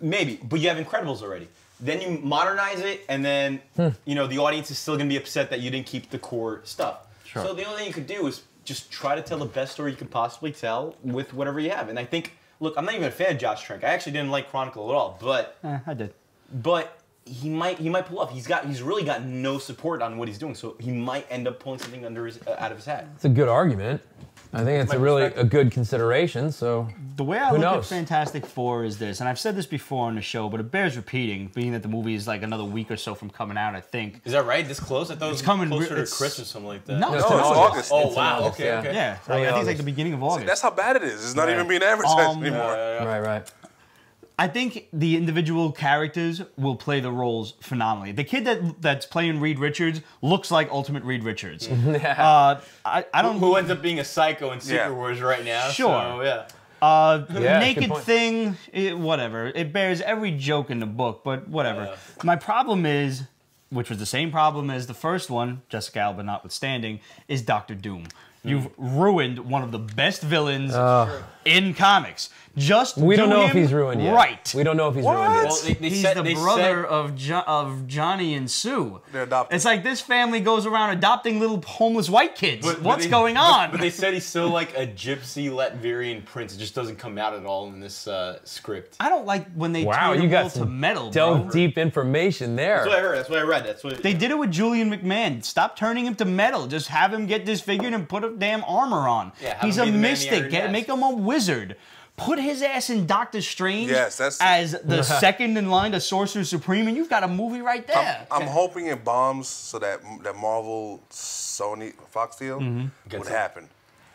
Maybe, but you have Incredibles already. Then you modernize it, and then hmm. you know the audience is still going to be upset that you didn't keep the core stuff. Sure. So the only thing you could do is just try to tell the best story you can possibly tell with whatever you have, and I think. Look, I'm not even a fan of Josh Trank. I actually didn't like Chronicle at all, but eh, I did. But he might he might pull off. He's got he's really got no support on what he's doing, so he might end up pulling something under his uh, out of his hat. It's a good argument. I think it's a really a good consideration. So the way I look knows? at Fantastic Four is this, and I've said this before on the show, but it bears repeating, being that the movie is like another week or so from coming out. I think is that right? This close? I thought it's it was coming closer to Christmas or something like that. No, no it's, it's August. August. Oh it's wow, August, okay, yeah. okay, yeah. It's like, I think it's like the beginning of August. See, that's how bad it is. It's not right. even being advertised um, anymore. Yeah, yeah, yeah. Right, right. I think the individual characters will play the roles phenomenally. The kid that that's playing Reed Richards looks like Ultimate Reed Richards. uh, I, I don't who, who ends up being a psycho in Secret yeah. Wars right now. Sure, so, yeah. Uh, yeah, naked thing, it, whatever. It bears every joke in the book, but whatever. Yeah. My problem is, which was the same problem as the first one, Jessica Alba notwithstanding, is Doctor Doom. You've ruined one of the best villains uh. in comics. Just we do don't know if he's ruined yet. Right. We don't know if he's what? ruined yet. Well, they, they he's said, the they brother said, of jo of Johnny and Sue. They're adopted. It's like this family goes around adopting little homeless white kids. But, What's but they, going on? But, but they said he's still like a gypsy Latvian prince. It just doesn't come out at all in this uh, script. I don't like when they wow, turn you got to metal. Delve deep information there. That's what I heard. That's what I read. That's what they did it with Julian McMahon. Stop turning him to metal. Just have him get disfigured and put a damn armor on. Yeah, he's a mystic. Get, make him a wizard. Put his ass in Doctor Strange yes, that's, as the second in line to Sorcerer Supreme, and you've got a movie right there. I'm, I'm hoping it bombs so that that Marvel, Sony, Fox deal mm-hmm. would happen.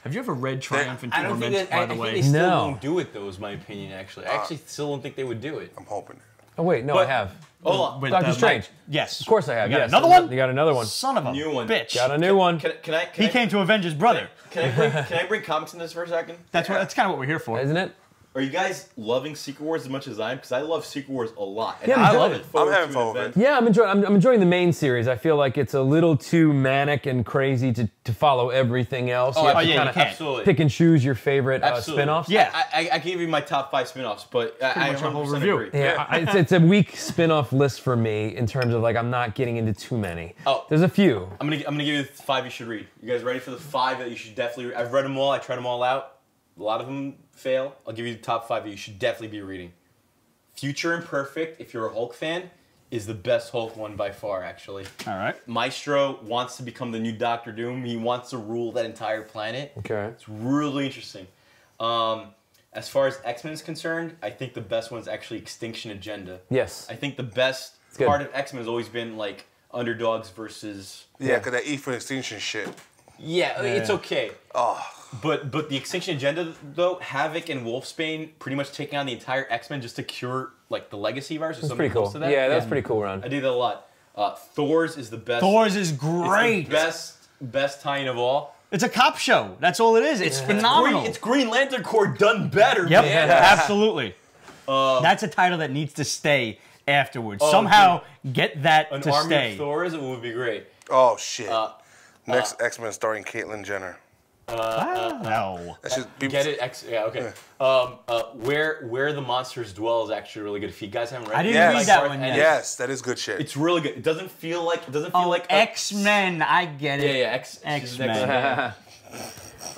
Have you ever read Triumph and Torment, that, by I, the I way? I think they still no. won't do it, though, is my opinion, actually. I actually uh, still don't think they would do it. I'm hoping. Oh, wait, no, but, I have. Oh, with Doctor Strange. Mike. Yes. Of course I have, you got yes. another one? You got another one. Son of a new one. bitch. Got a new can, one. Can, can I, can he I, came to avenge his brother. Can I, can, I bring, can I bring comics in this for a second? That's yeah. what. That's kind of what we're here for. Isn't it? Are you guys loving Secret Wars as much as I am? Because I love Secret Wars a lot. And yeah, I love it. I'm having fun with it. Yeah, I'm enjoying, I'm, I'm enjoying the main series. I feel like it's a little too manic and crazy to, to follow everything else. Oh, you have oh to yeah, you absolutely. Pick and choose your favorite uh, spin-offs. Yeah, I, I, I gave you my top five spin-offs, but Pretty I have a whole review. Agree. Yeah, I, it's, it's a weak spin-off list for me in terms of like I'm not getting into too many. Oh, there's a few. I'm gonna I'm gonna give you five you should read. You guys ready for the five that you should definitely read? I've read them all. I tried them all out. A lot of them fail. I'll give you the top five that you should definitely be reading. Future Imperfect, if you're a Hulk fan, is the best Hulk one by far, actually. All right. Maestro wants to become the new Doctor Doom. He wants to rule that entire planet. Okay. It's really interesting. Um, as far as X-Men is concerned, I think the best one is actually Extinction Agenda. Yes. I think the best part of X-Men has always been, like, underdogs versus... Yeah, because that E for Extinction shit. Yeah, yeah, it's okay. Oh. But but the Extinction Agenda though, Havoc and Wolfsbane pretty much taking on the entire X-Men just to cure like the legacy virus or that's something close cool. to that. Yeah, that's yeah. pretty cool, Ron. I do that a lot. Uh, Thor's is the best. Thor's is great. It's the best best tie-in of all. It's a cop show. That's all it is. It's yeah. phenomenal. It's Green, it's Green Lantern Corps done better. Yep, man. absolutely. Uh, that's a title that needs to stay afterwards. Oh, Somehow dude. get that An to army stay. Of Thor's, it would be great. Oh shit. Uh, Next uh, X-Men starring Caitlyn Jenner. Uh, wow. uh, no. That's just Get it? X yeah, okay. Yeah. Um, uh, Where Where the Monsters Dwell is actually really good. If you guys haven't read it, I didn't yes. read that one yet. Yes, that is good shit. It's really good. It doesn't feel like... It doesn't feel oh, like... X-Men, I get it. Yeah, yeah, X-Men. uh,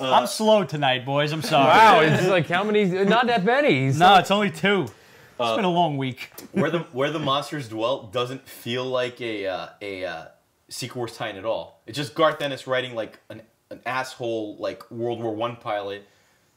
I'm slow tonight, boys. I'm sorry. Wow, it's like how many... Not that many. So. No, it's only two. It's uh, been a long week. Where the Where the Monsters Dwell doesn't feel like a... Uh, a uh, Secret Wars tie-in at all. It's just Garth Ennis writing like an an asshole like World War One pilot,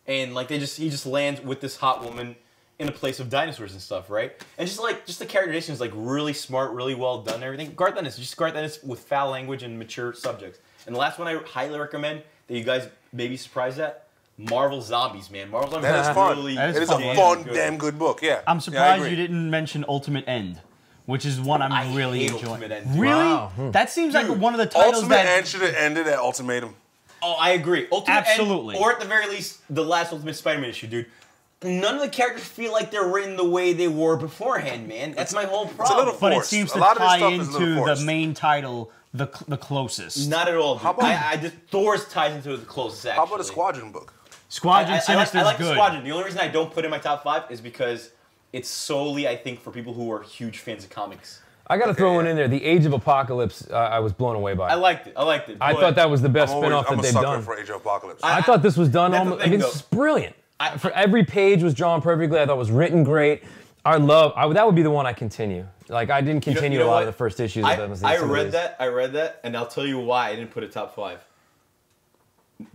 and like they just he just lands with this hot woman in a place of dinosaurs and stuff, right? And just like just the characterization is like really smart, really well done, and everything. Garth Ennis, just Garth Ennis with foul language and mature subjects. And the last one I highly recommend that you guys may be surprised at. Marvel Zombies, man. Marvel Zombies that is fun. Really that is it is fun. a fun, good. damn good book. Yeah. I'm surprised yeah, you didn't mention Ultimate End. Which is one I'm I really enjoying. End, really? Wow. That seems Dude, like one of the titles Ultimate that... Ultimate End should have ended at Ultimatum. Oh, I agree. Ultimate Absolutely. End, or at the very least, the last Ultimate Spider-Man issue, dude. None of the characters feel like they're written the way they were beforehand, man. That's my whole problem. It's a little forced. But it seems to a lot tie of into the main title the, cl the closest. Not at all, dude. How about, I, I just, Thor's ties into it the closest, actually. How about a Squadron book? Squadron Sinister is good. I like, I like Squadron. The only reason I don't put it in my top five is because... It's solely, I think, for people who are huge fans of comics. I got to okay, throw one yeah. in there. The Age of Apocalypse, uh, I was blown away by. I liked it. I liked it. I thought that was the best spinoff that they've done. I'm a sucker for Age of Apocalypse. I, I, I thought this was done almost... Thing, I mean, it's brilliant. I, for every page was drawn perfectly. I thought it was written great. I love... I, that would be the one I continue. Like, I didn't continue you know, you know a lot what? of the first issues. I, of them, I, I read days. that. I read that, and I'll tell you why I didn't put a top five.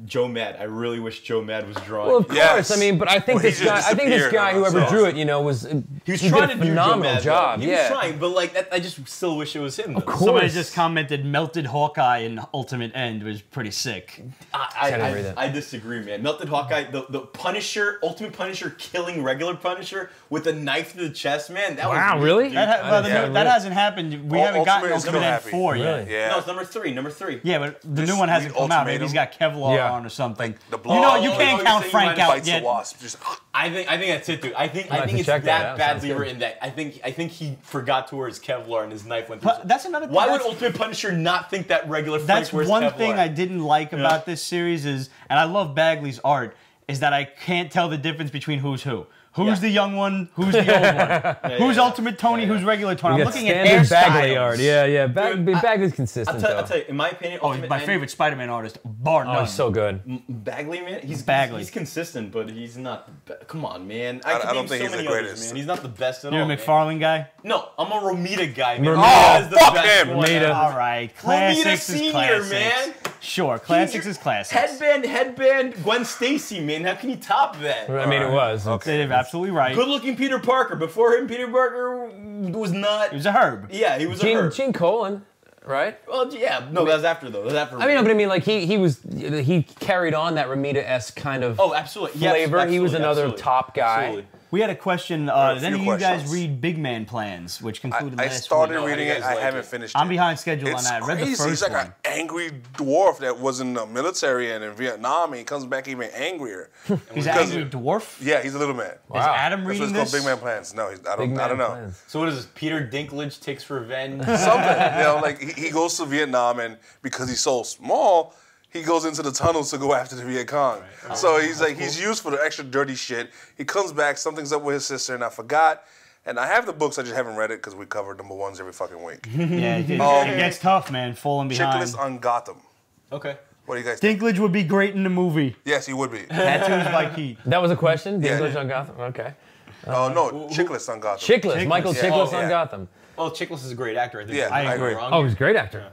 Joe Mad. I really wish Joe Mad was drawing. Well, of course. Yes. I mean, but I think well, this guy, I think this guy, whoever awesome. drew it, you know, was he was he trying did a to phenomenal do Joe job. He yeah. was trying, but like, that, I just still wish it was him. Though. Of course. Somebody just commented, "Melted Hawkeye in Ultimate End was pretty sick." I, I, I, I, I disagree, man. Melted Hawkeye, the the Punisher, Ultimate Punisher, killing regular Punisher with a knife to the chest, man. That wow, was, really? Dude, that, ha well, the, that really? hasn't happened. We All, haven't gotten Ultimate End four yet. No, it's number three. Number three. Yeah, but the new one hasn't come out. Maybe he's got Kevlar. Yeah. on or something. The you know, you can't oh, count Frank out yet. The Wasp. Just, I think I think that's it, dude. I think I think it's that, that badly written that I think I think he forgot to wear his Kevlar and his knife went through. But that's another. Thing. Why would Ultimate Punisher not think that regular Frank that's wears Kevlar? That's one thing I didn't like yeah. about this series is, and I love Bagley's art, is that I can't tell the difference between who's who. Who's yeah. the young one? Who's the old one? yeah, who's yeah, Ultimate Tony? Yeah, yeah. Who's regular Tony? I'm looking at hairstyles. Bagley art. Yeah, yeah. Bag, Dude, Bagley's I, consistent. I'll tell, I'll tell you, in my opinion, oh, my Man, favorite Spider-Man artist, bar none. Oh, so good. Bagley, man. He's Bagley. He's, he's consistent, but he's not. Come on, man. I, I, I don't think so he's the greatest. Others, man. He's not the best at You're all. You're a McFarlane guy? No, I'm a Romita guy, man. Romita. Oh, the fuck best him. Romita. All right, classics is classics. Man. Sure, classics is classics. Headband, headband, Gwen Stacy, man. How can you top that? I mean, it was. Okay. Absolutely right. Good-looking Peter Parker. Before him, Peter Parker was not. He was a herb. Yeah, he was Gene, a herb. Gene Colan, right? Well, yeah. No, I mean, that was after though. That was after. I mean, no, but I mean, like he he was he carried on that Romita-esque kind of. Oh, absolutely. Flavor. Yes, absolutely. He was another absolutely. top guy. Absolutely. We had a question. Uh, did any of you guys read Big Man Plans, which concluded I, last week? I started week. reading no, it. I like haven't it. finished it. I'm behind schedule it's on that. I read crazy. the first He's like one. An angry dwarf that was in the military and in Vietnam, and he comes back even angrier. He's an angry dwarf? Yeah, he's a little man. Wow. Is Adam That's reading this? It's called Big Man Plans. No, he's, I don't, I don't know. Plans. So what is this? Peter Dinklage takes revenge? Something. You know, like he, he goes to Vietnam, and because he's so small, he goes into the tunnels to go after the Viet Cong. Right. So he's like, he's used for the extra dirty shit. He comes back, something's up with his sister, and I forgot. And I have the books, I just haven't read it because we covered number ones every fucking week. yeah, it, um, it gets tough, man, falling behind. Checklist on Gotham. Okay. What do you guys think? Dinklage would be great in the movie. Yes, he would be. Tattoos like heat. That was a question? Dinklage yeah. on Gotham? Okay. Oh, uh, uh, no, Chickless on Gotham. Chickless, Chickless. Michael yeah. Chickless oh, on yeah. Gotham. Well, Chickless is a great actor. I think. Yeah, I, I agree. Oh, he's a great actor. Yeah.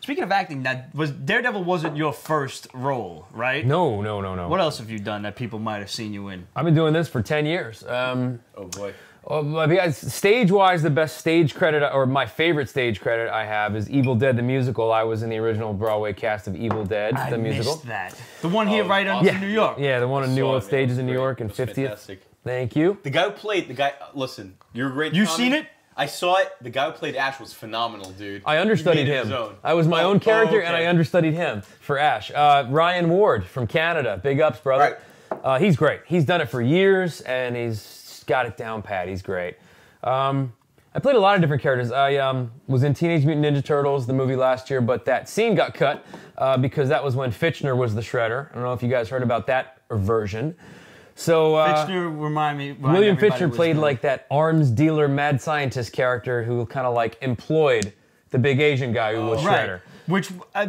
Speaking of acting, that was Daredevil wasn't your first role, right? No, no, no, no. What else have you done that people might have seen you in? I've been doing this for ten years. Um, oh, boy. Oh, stage-wise, the best stage credit, or my favorite stage credit I have is Evil Dead, the musical. I was in the original Broadway cast of Evil Dead, the I musical. I missed that. The one here oh, right on awesome. yeah. New York. Yeah, the one on New Old Stages in New York and fiftieth. Fantastic. Thank you. The guy who played, the guy, listen, you're a great You've comic. seen it? I saw it. The guy who played Ash was phenomenal, dude. I understudied him. I was my oh, own character, oh, okay. and I understudied him for Ash. Uh, Ryan Ward from Canada. Big ups, brother. Right. Uh, he's great. He's done it for years, and he's got it down pat. He's great. Um, I played a lot of different characters. I um, was in Teenage Mutant Ninja Turtles, the movie last year, but that scene got cut uh, because that was when Fitchner was the Shredder. I don't know if you guys heard about that version. So, uh, Fitchner, remind me, remind William Fitchner played doing. like that arms dealer, mad scientist character who kind of like employed the big Asian guy who oh, was Shredder. Right. Which uh,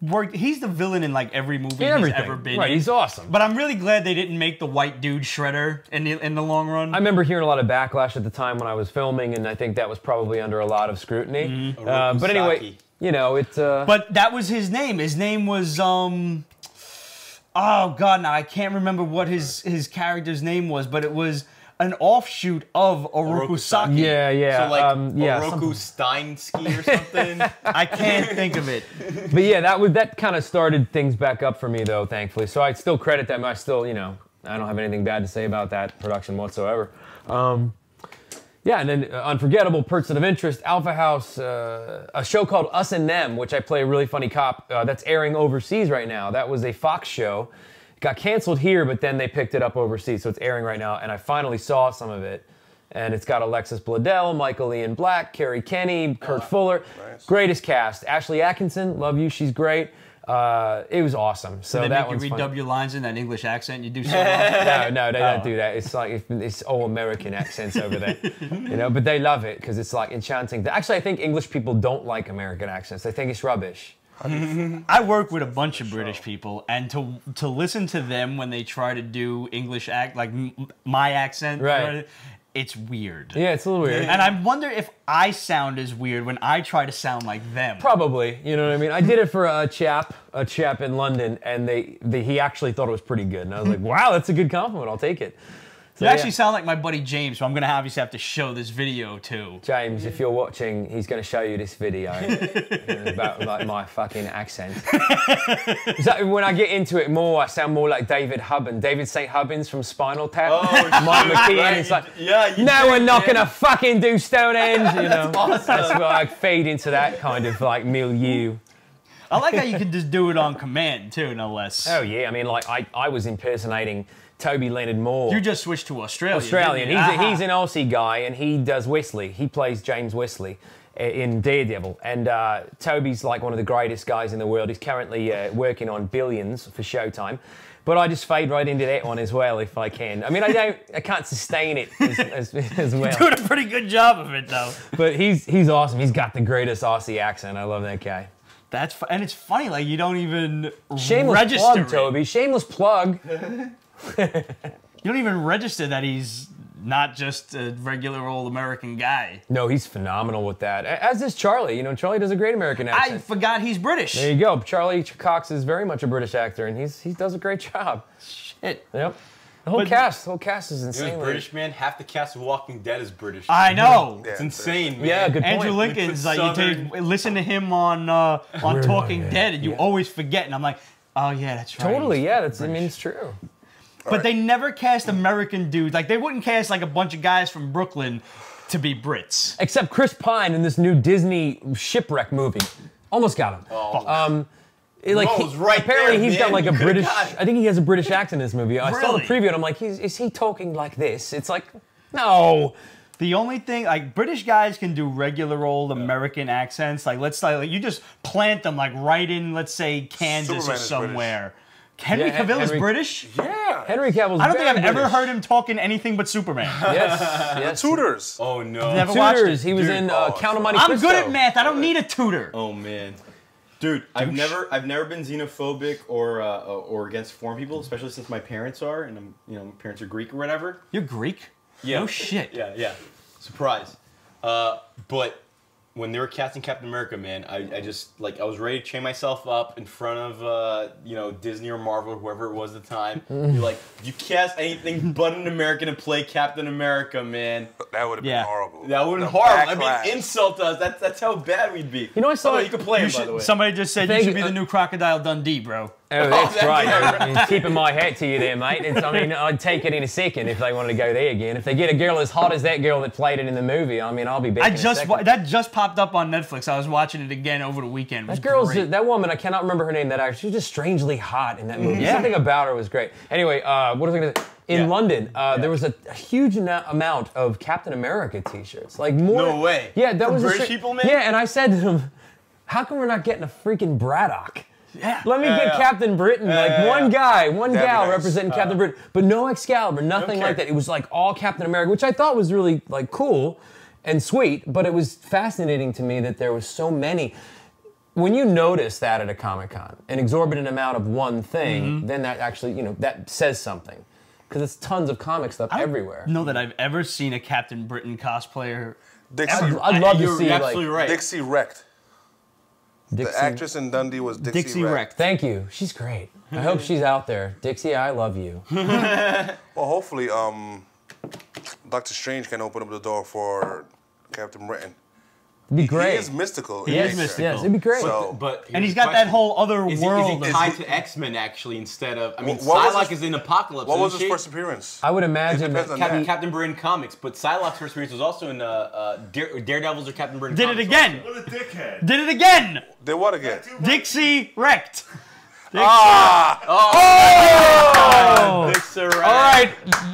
worked. He's the villain in like every movie Everything. he's ever been. Right, in. he's awesome. But I'm really glad they didn't make the white dude Shredder in the in the long run. I remember hearing a lot of backlash at the time when I was filming, and I think that was probably under a lot of scrutiny. Mm-hmm. uh, but anyway, you know it. Uh, but that was his name. His name was. Um, Oh, God, now I can't remember what his, his character's name was, but it was an offshoot of Oroku Saki. Yeah, yeah. So, like, um, yeah, Oroku Steinsky or something? I can't think of it. But, yeah, that was, that kind of started things back up for me, though, thankfully. So I still credit them. I still, you know, I don't have anything bad to say about that production whatsoever. Um, yeah, and then uh, Unforgettable, Person of Interest, Alpha House, uh, a show called Us and Them, which I play a really funny cop uh, that's airing overseas right now. That was a Fox show. It got canceled here, but then they picked it up overseas, so it's airing right now, and I finally saw some of it. And it's got Alexis Bledel, Michael Ian Black, Carrie Kenny, Kurt oh, Fuller. Nice. Greatest cast. Ashley Atkinson, love you, she's great. Uh, it was awesome. So they that make you redub fun. your lines in that English accent you do so well. No, no, they oh. don't do that. It's like it's all American accents over there, you know. But they love it because it's like enchanting. Actually, I think English people don't like American accents. They think it's rubbish. I work with a bunch of British people, and to to listen to them when they try to do English act like m my accent, right? It's weird. Yeah, it's a little weird. And I wonder if I sound as weird when I try to sound like them. Probably, you know what I mean? I did it for a chap, a chap in London, and they, they he actually thought it was pretty good. And I was like, wow, that's a good compliment. I'll take it. So, you actually yeah. sound like my buddy James, so I'm going to obviously have to show this video too. James, if you're watching, he's going to show you this video about like my fucking accent. So when I get into it more, I sound more like David Hubbin. David Saint Hubbins from Spinal Tap. Oh, Mike McKeon. Right. It's like, yeah, no, we're not going to fucking do Stonehenge. You know? That's awesome. That's where I fade into that kind of like milieu. I like how you can just do it on command too, no less. Oh, yeah. I mean, like, I, I was impersonating Toby Leonard Moore. You just switched to Australian. Australian. He's, a, he's an Aussie guy, and he does Wesley. He plays James Wesley in Daredevil. And uh, Toby's like one of the greatest guys in the world. He's currently uh, working on Billions for Showtime. But I just fade right into that one as well if I can. I mean, I don't, I can't sustain it as, as, as well. You're doing a pretty good job of it, though. But he's he's awesome. He's got the greatest Aussie accent. I love that guy. That's and it's funny. Like you don't even shameless register plug, it. Toby. Shameless plug. You don't even register that he's not just a regular old American guy. No, he's phenomenal with that. As is Charlie. You know, Charlie does a great American accent. I forgot he's British. There you go. Charlie Cox is very much a British actor, and he's he does a great job. Shit. Yep. The whole but cast, the whole cast is insane. He was British, man. Half the cast of Walking Dead is British. I know. Yeah, it's insane, man. Yeah, good point. Andrew Lincoln's like, Southern... you take, listen to him on uh, on really Talking yeah. Dead, and you yeah. always forget. And I'm like, oh, yeah, that's right. Totally, yeah. That's, I mean, it's true. All but right. they never cast American dudes. Like, they wouldn't cast, like, a bunch of guys from Brooklyn to be Brits. Except Chris Pine in this new Disney shipwreck movie. Almost got him. Oh. Um, like, he, right apparently there, he's man. got, like, you a British... Got I think he has a British accent in this movie. I really? saw the preview, and I'm like, he's, is he talking like this? It's like, no. The only thing, like, British guys can do regular old yeah. American accents. Like, let's like, you just plant them, like, right in, let's say, Kansas Superman or somewhere. Henry yeah, Cavill Henry, is British? Yeah. Henry Cavill's I don't think I've British. ever heard him talking anything but Superman. Yes. yes. The Tudors. Oh, no. I've never Tutors. watched it. He was Dude, in uh, oh, Count of Monte Cristo. I'm good at math. I don't need a tutor. Oh, man. Dude, Dude. I've never I've never been xenophobic or uh, or against foreign people, especially since my parents are, and I'm, you know, my parents are Greek or whatever. You're Greek? Yeah. No shit. Yeah, yeah. Surprise. Uh, but when they were casting Captain America, man, I, I just, like, I was ready to chain myself up in front of, uh, you know, Disney or Marvel, whoever it was at the time. You're like, you cast anything but an American to play Captain America, man. That would have been yeah. horrible. That would have been horrible. Backlash. I mean, insult us. That's, that's how bad we'd be. You know, I saw oh, it. You could play you him, should, by the way. Somebody just said Thank you should be uh, the new Crocodile Dundee, bro. Oh, that's oh, right. I mean, tipping my hat to you there, mate. It's, I mean, I'd take it in a second if they wanted to go there again. If they get a girl as hot as that girl that played it in the movie, I mean, I'll be back I in just a second. That just popped up on Netflix. I was watching it again over the weekend. That girl's just, that woman, I cannot remember her name, that actress, she was just strangely hot in that movie. Yeah. Something about her was great. Anyway, uh, what was I going to say? In yeah. London, uh, yeah. there was a, a huge amount of Captain America T-shirts. Like more. No way. Yeah, that For was British people, man. Yeah, and I said to them, how come we're not getting a freaking Braddock? Yeah. Let me uh, get Captain Britain, uh, like one guy, one gal nice. representing uh, Captain Britain, but no Excalibur, nothing like that. It was like all Captain America, which I thought was really like cool and sweet, but it was fascinating to me that there was so many. When you notice that at a Comic Con, an exorbitant amount of one thing, mm-hmm. then that actually, you know, that says something. Because it's tons of comic stuff I everywhere. No, that I've ever seen a Captain Britain cosplayer. Dixie, I'd, I'd love to see absolutely like, right. Dixie wrecked. Dixie, the actress in Dundee was Dixie, Dixie Rex. Rex. Thank you. She's great. I hope she's out there. Dixie, I love you. Well, hopefully, um, Doctor Strange can open up the door for Captain Britain. It'd be great. He is mystical. He is mystical. Yes, it'd be great. So, but, but and he's got question. that whole other is world. He, is he tied is he, to X-Men, actually, instead of... I mean, Psylocke is in Apocalypse. What was his she? first appearance? I would imagine... That Cap that. Captain Britain comics, but Psylocke's first appearance was also in uh, uh, Dare, Daredevils or Captain Britain Did comics. Did it again. Also. What a dickhead. Did it again. Did what again? Dixie wrecked. Dixie. Ah! Oh! oh. Dixie All right,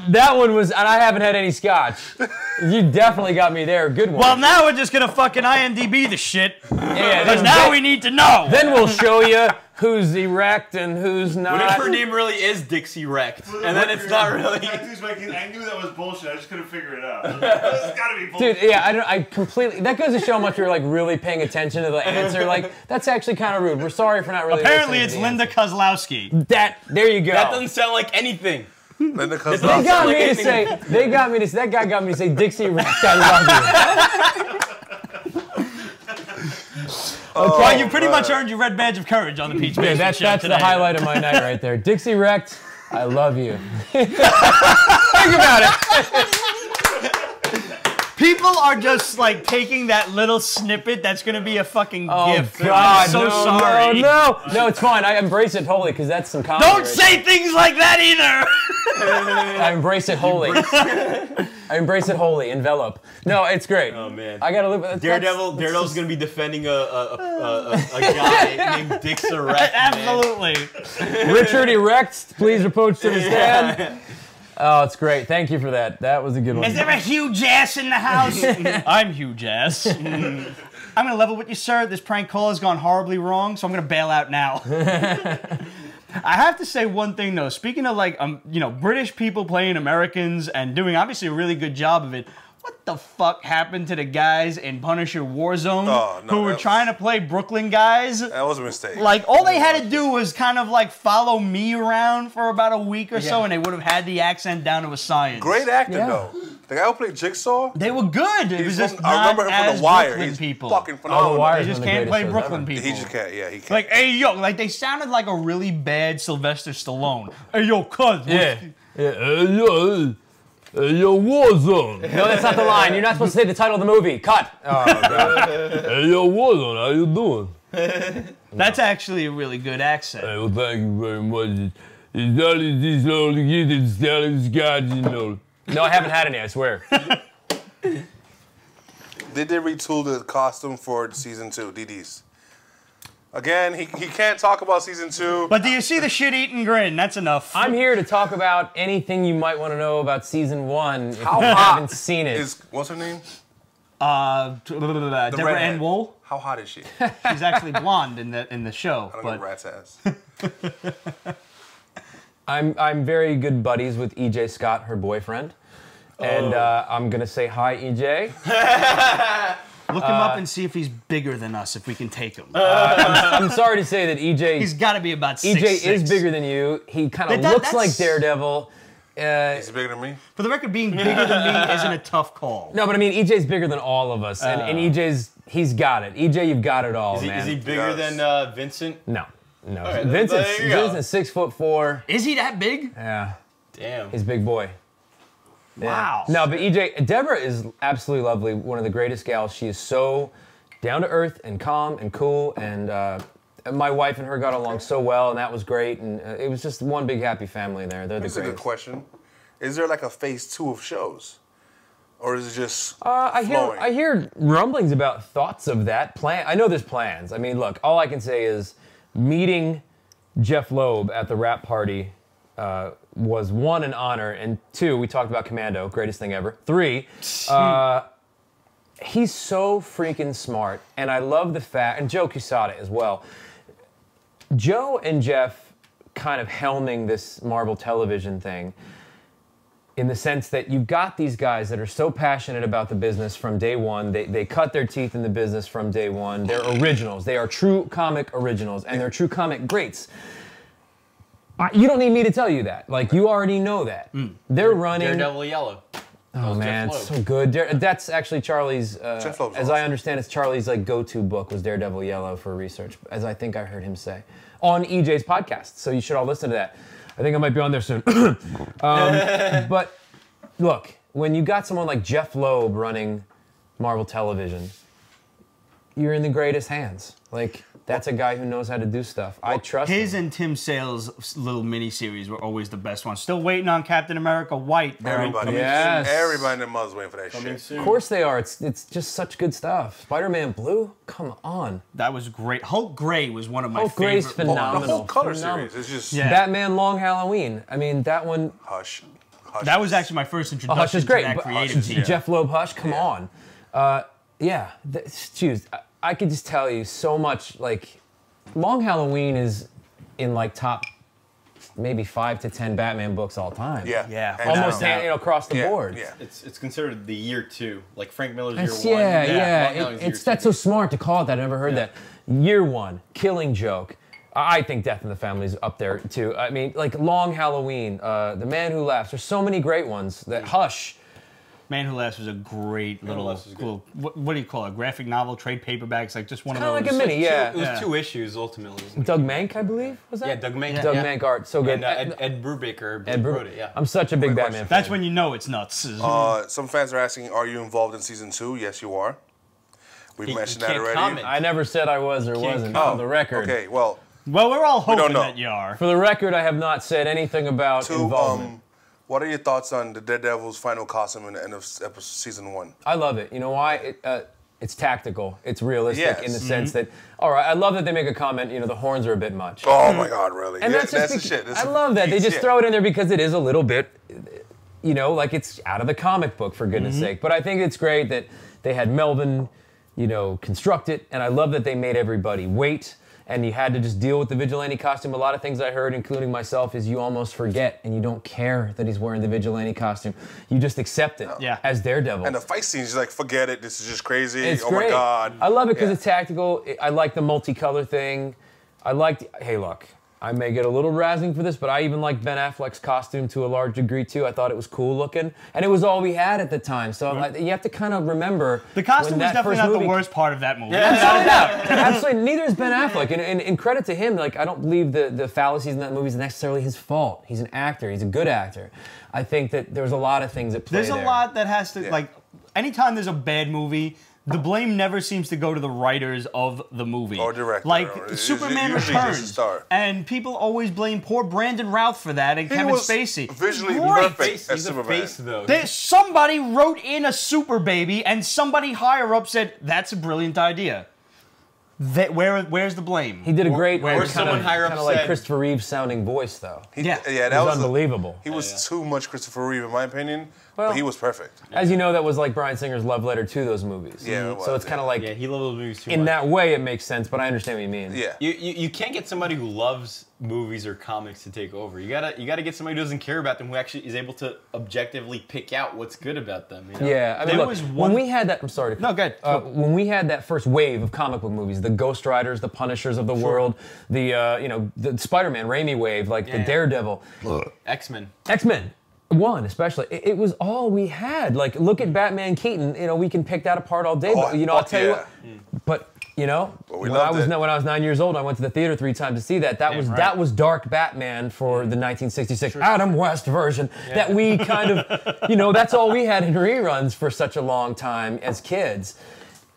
that one was, and I haven't had any scotch. You definitely got me there. Good one. Well, now we're just gonna fucking I M D B the shit. Yeah, because now that, we need to know. Then we'll show you who's erect and who's not. What if her name really is Dixie Wrecked, well, and then it's not really. I knew that was bullshit. I just couldn't figure it out. This has gotta be bullshit. Dude, yeah, I don't. I completely. That goes to show how much we're like really paying attention to the answer. Like that's actually kind of rude. We're sorry for not really. Apparently, it's Linda Kozlowski. That there you go. That doesn't sound like anything. Linda Kozlowski. They got me to say. They got me to. That guy got me to say Dixie Wrecked. I love you. Okay. Well, you pretty much earned your red badge of courage on the Peach Basement. That's, that's the highlight of my night right there. Dixie Wrecked, I love you. Think about it. People are just like taking that little snippet that's going to be a fucking oh, gift. Oh, God. I'm so no, sorry. No, no, no. It's fine. I embrace it wholly because that's some comedy. Don't right say now. things like that either. I embrace it wholly. I embrace it wholly, envelop. No, it's great. Oh man, I gotta live with Daredevil. That's Daredevil's just... gonna be defending a a, a, a, a guy named Dix Erect. Absolutely. Richard Erect, please report to the stand. Yeah. Oh, it's great. Thank you for that. That was a good one. Is there a huge ass in the house? I'm huge ass. I'm gonna level with you, sir. This prank call has gone horribly wrong, so I'm gonna bail out now. I have to say one thing though. Speaking of like, um, you know, British people playing Americans and doing obviously a really good job of it. What the fuck happened to the guys in Punisher Warzone oh, no, who were was, trying to play Brooklyn guys? That was a mistake. Like, all they had to do was kind of like follow me around for about a week or yeah. so, and they would have had the accent down to a science. Great actor, yeah. though. The guy who played Jigsaw? They were good. It was just from, I remember him from The Wire. Brooklyn He's people. fucking phenomenal. Oh, the Wire they just can't play Brooklyn ever. people. He just can't, yeah, he can't. Like, hey, yo, like they sounded like a really bad Sylvester Stallone. Hey, yo, cuz. Yeah. yeah. Hey, yo. Uh, your Warzone. No, that's not the line. You're not supposed to say the title of the movie. Cut. Oh, hey, your Warzone. How you doing? That's actually a really good accent. Hey, well, thank you very much. No, I haven't had any, I swear. Did they retool the costume for season two, D D's? Again, he, he can't talk about season two. But do you see the shit-eating grin? That's enough. I'm here to talk about anything you might want to know about season one if How you hot haven't seen it. Is, what's her name? Uh, Deborah Ann Woll. How hot is she? She's actually blonde in the in the show. I don't but... know rat's ass. I'm I'm very good buddies with E J Scott, her boyfriend, oh. and uh, I'm gonna say hi, E J. Look him uh, up and see if he's bigger than us, if we can take him. Uh, I'm, I'm sorry to say that E J... He's got to be about six foot six. E J is bigger than you. He kind of that, looks like Daredevil. Uh, he's bigger than me? For the record, being bigger than me isn't a tough call. No, but I mean, E J's bigger than all of us. Uh, and, and E J's... He's got it. E J, you've got it all, is he, man. Is he bigger yes. than uh, Vincent? No. No. Right, Vincent's, Vincent's six foot four. Is he that big? Yeah. Damn. He's a big boy. Yeah. Wow. No, but E J, Deborah is absolutely lovely. One of the greatest gals. She is so down to earth and calm and cool. And uh, my wife and her got along so well, and that was great. And uh, it was just one big happy family there. They're That's the greatest. That's a good question. Is there like a phase two of shows? Or is it just uh, I hear flowing? I hear rumblings about thoughts of that. Plan. I know there's plans. I mean, look, all I can say is meeting Jeff Loeb at the rap party Uh, was one, an honor, and two, we talked about Commando, greatest thing ever. Three, uh, he's so freaking smart, and I love the fact, and Joe Quesada as well. Joe and Jeff kind of helming this Marvel television thing in the sense that you've got these guys that are so passionate about the business from day one. They, they cut their teeth in the business from day one. They're originals. They are true comic originals, and they're true comic greats. You don't need me to tell you that. Like, you already know that. Mm. They're running... Daredevil Yellow. Oh, man, it's so good. Dare, that's actually Charlie's... Uh, Jeff Loeb's as awesome. I understand, it's Charlie's, like, go-to book was Daredevil Yellow for research, as I think I heard him say, on E J's podcast. So you should all listen to that. I think I might be on there soon. um, but, look, when you got someone like Jeff Loeb running Marvel Television, you're in the greatest hands. Like... That's a guy who knows how to do stuff. Well, I trust his him. and Tim Sale's little miniseries were always the best ones. Still waiting on Captain America White. Bro. Everybody, yes. everybody in their mother's waiting for that Coming shit. Soon. Of course they are. It's it's just such good stuff. Spider-Man Blue, come on. That was great. Hulk Gray was one of my Hulk favorite. Hulk Gray's phenomenal. The whole color phenomenal. series is just yeah. Batman Long Halloween. I mean that one. Hush. Hush. That was actually my first introduction. Oh, Hush is great. To that creative Hush, team. Yeah. Jeff Loeb Hush, come yeah. on. Uh, yeah, choose. I could just tell you so much, like, Long Halloween is in, like, top maybe five to ten Batman books all time. Yeah. Yeah. Almost, you know, across the yeah. board. Yeah. It's, it's considered the year two. Like, Frank Miller's it's, year yeah, one. Yeah, yeah. It, it's That's two. so smart to call it that. I never heard yeah. that. Year one, Killing Joke. I think Death in the Family's up there, too. I mean, like, Long Halloween, uh, The Man Who Laughs. There's so many great ones that Hush... Man Who Laughs was a great little, little what, what do you call it? Graphic novel, trade paperback. It's like just one it's of those. Kind of like a mini, yeah. It was yeah. two issues ultimately. Doug Mank, I believe, was that? Yeah, Doug Mank. Yeah. Doug yeah. Mank art, so good. And, uh, Ed, Ed Brubaker Ed Br wrote it. Yeah. I'm such a big Batman fan. That's when you know it's nuts. Uh, some fans are asking, "Are you involved in season two?" Yes, you are. We've he, mentioned he that already. Comment. I never said I was or he wasn't. Oh, on the record. Okay, well. Well, we're all hoping we that you are. For the record, I have not said anything about to, involvement. Um, What are your thoughts on the Daredevil's final costume in the end of episode, season one? I love it. You know why? It, uh, it's tactical. It's realistic yes. in the mm-hmm. sense that, all right, I love that they make a comment, you know, the horns are a bit much. Oh, my God, really? And yeah, that's, that's just, the shit. That's I love that. They just shit. throw it in there because it is a little bit, you know, like it's out of the comic book, for goodness mm-hmm. sake. But I think it's great that they had Melvin, you know, construct it. And I love that they made everybody wait. and you had to just deal with the vigilante costume. A lot of things I heard, including myself, is you almost forget and you don't care that he's wearing the vigilante costume. You just accept it yeah. as Daredevil. And the fight scenes, you're like, forget it, this is just crazy, it's oh great. my God. I love it because yeah. it's tactical. I like the multicolor thing. I like, hey look, I may get a little razzing for this, but I even like Ben Affleck's costume to a large degree too. I thought it was cool looking, and it was all we had at the time. So right. like, you have to kind of remember the costume was definitely not movie... the worst part of that movie. Yeah. Absolutely not. Absolutely, neither is Ben Affleck, and, and, and credit to him. Like I don't believe the the fallacies in that movie is necessarily his fault. He's an actor. He's a good actor. I think that there's a lot of things that play. There's a there. lot that has to yeah. like. Anytime there's a bad movie, the blame never seems to go to the writers of the movie. Or director. Like, or Superman Returns. And people always blame poor Brandon Routh for that and he Kevin was Spacey. Visually perfect as Superman. Face, though. There, somebody wrote in a Super Baby and somebody higher up said, that's a brilliant idea. That, where where's the blame? He did a great, where, where kind someone of, higher up kind of like Christopher Reeve sounding voice though. He, yeah, yeah, that was, was unbelievable. A, he was yeah, yeah. too much Christopher Reeve in my opinion, well, but he was perfect. As you know, that was like Bryan Singer's love letter to those movies. Yeah, it was, so it's yeah. kind of like yeah, he loved those movies too. In much. that way, it makes sense, but I understand what you mean. Yeah, you, you you can't get somebody who loves movies or comics to take over. You gotta you gotta get somebody who doesn't care about them, who actually is able to objectively pick out what's good about them. You know? Yeah, I mean, look, was one... when we had that, I'm sorry. To... No, good. Uh, when we had that first wave of comic book movies, the Ghost Riders, the Punishers of the sure. world, the uh, you know, the Spider-Man, Raimi wave, like yeah, the yeah. Daredevil, X-Men, X-Men, one especially. It, it was all we had. Like, look at Batman Keaton. You know, we can pick that apart all day. Oh, but you know, I'll tell yeah. you what. Mm. But you know, when I was it. when I was nine years old, I went to the theater three times to see that. That Damn, was right. that was Dark Batman for the nineteen sixty-six sure. Adam West version. Yeah. That we kind of, you know, that's all we had in reruns for such a long time as kids.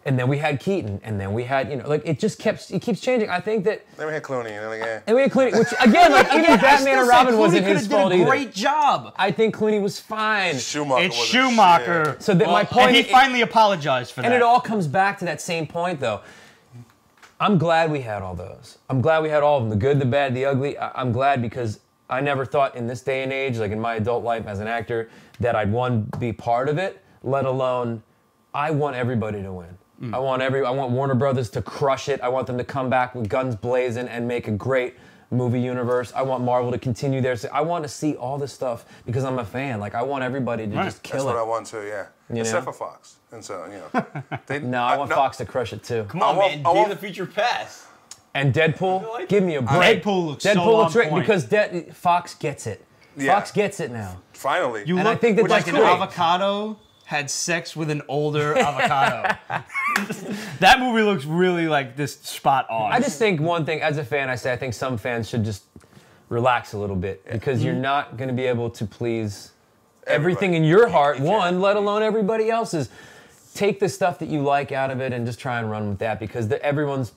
And then we had Keaton, and then we had, you know, like, it just kept, it keeps changing. I think that... Then we had Clooney, and then like, yeah. And we had Clooney, which, again, like, even yeah, Batman and Robin wasn't his fault either. Clooney did a great job. I think Clooney was fine. Schumacher It's Schumacher. Shit. So that well, my point... And he it, finally apologized for and that. And it all comes back to that same point, though. I'm glad we had all those. I'm glad we had all of them, the good, the bad, the ugly. I I'm glad because I never thought in this day and age, like in my adult life as an actor, that I'd, one, be part of it, let alone I want everybody to win. I want every. I want Warner Brothers to crush it. I want them to come back with guns blazing and make a great movie universe. I want Marvel to continue their. I want to see all this stuff because I'm a fan. Like I want everybody to right. just kill That's it. That's what I want too. Yeah, you except know? for Fox. And so you know. They, no, I want I, no. Fox to crush it too. Come on, want, man. Give the future pass. And Deadpool. Like give me a break. Deadpool looks Deadpool so on trick point. because De Fox gets it. Yeah. Fox gets it now. Finally. You and look, I think that like an avocado. Had sex with an older avocado. That movie looks really like this spot on. I just think one thing, as a fan, I say I think some fans should just relax a little bit yeah. because mm-hmm. you're not going to be able to please everybody. everything in your heart, you one, let alone everybody else's. Take the stuff that you like out of it and just try and run with that because the, everyone's,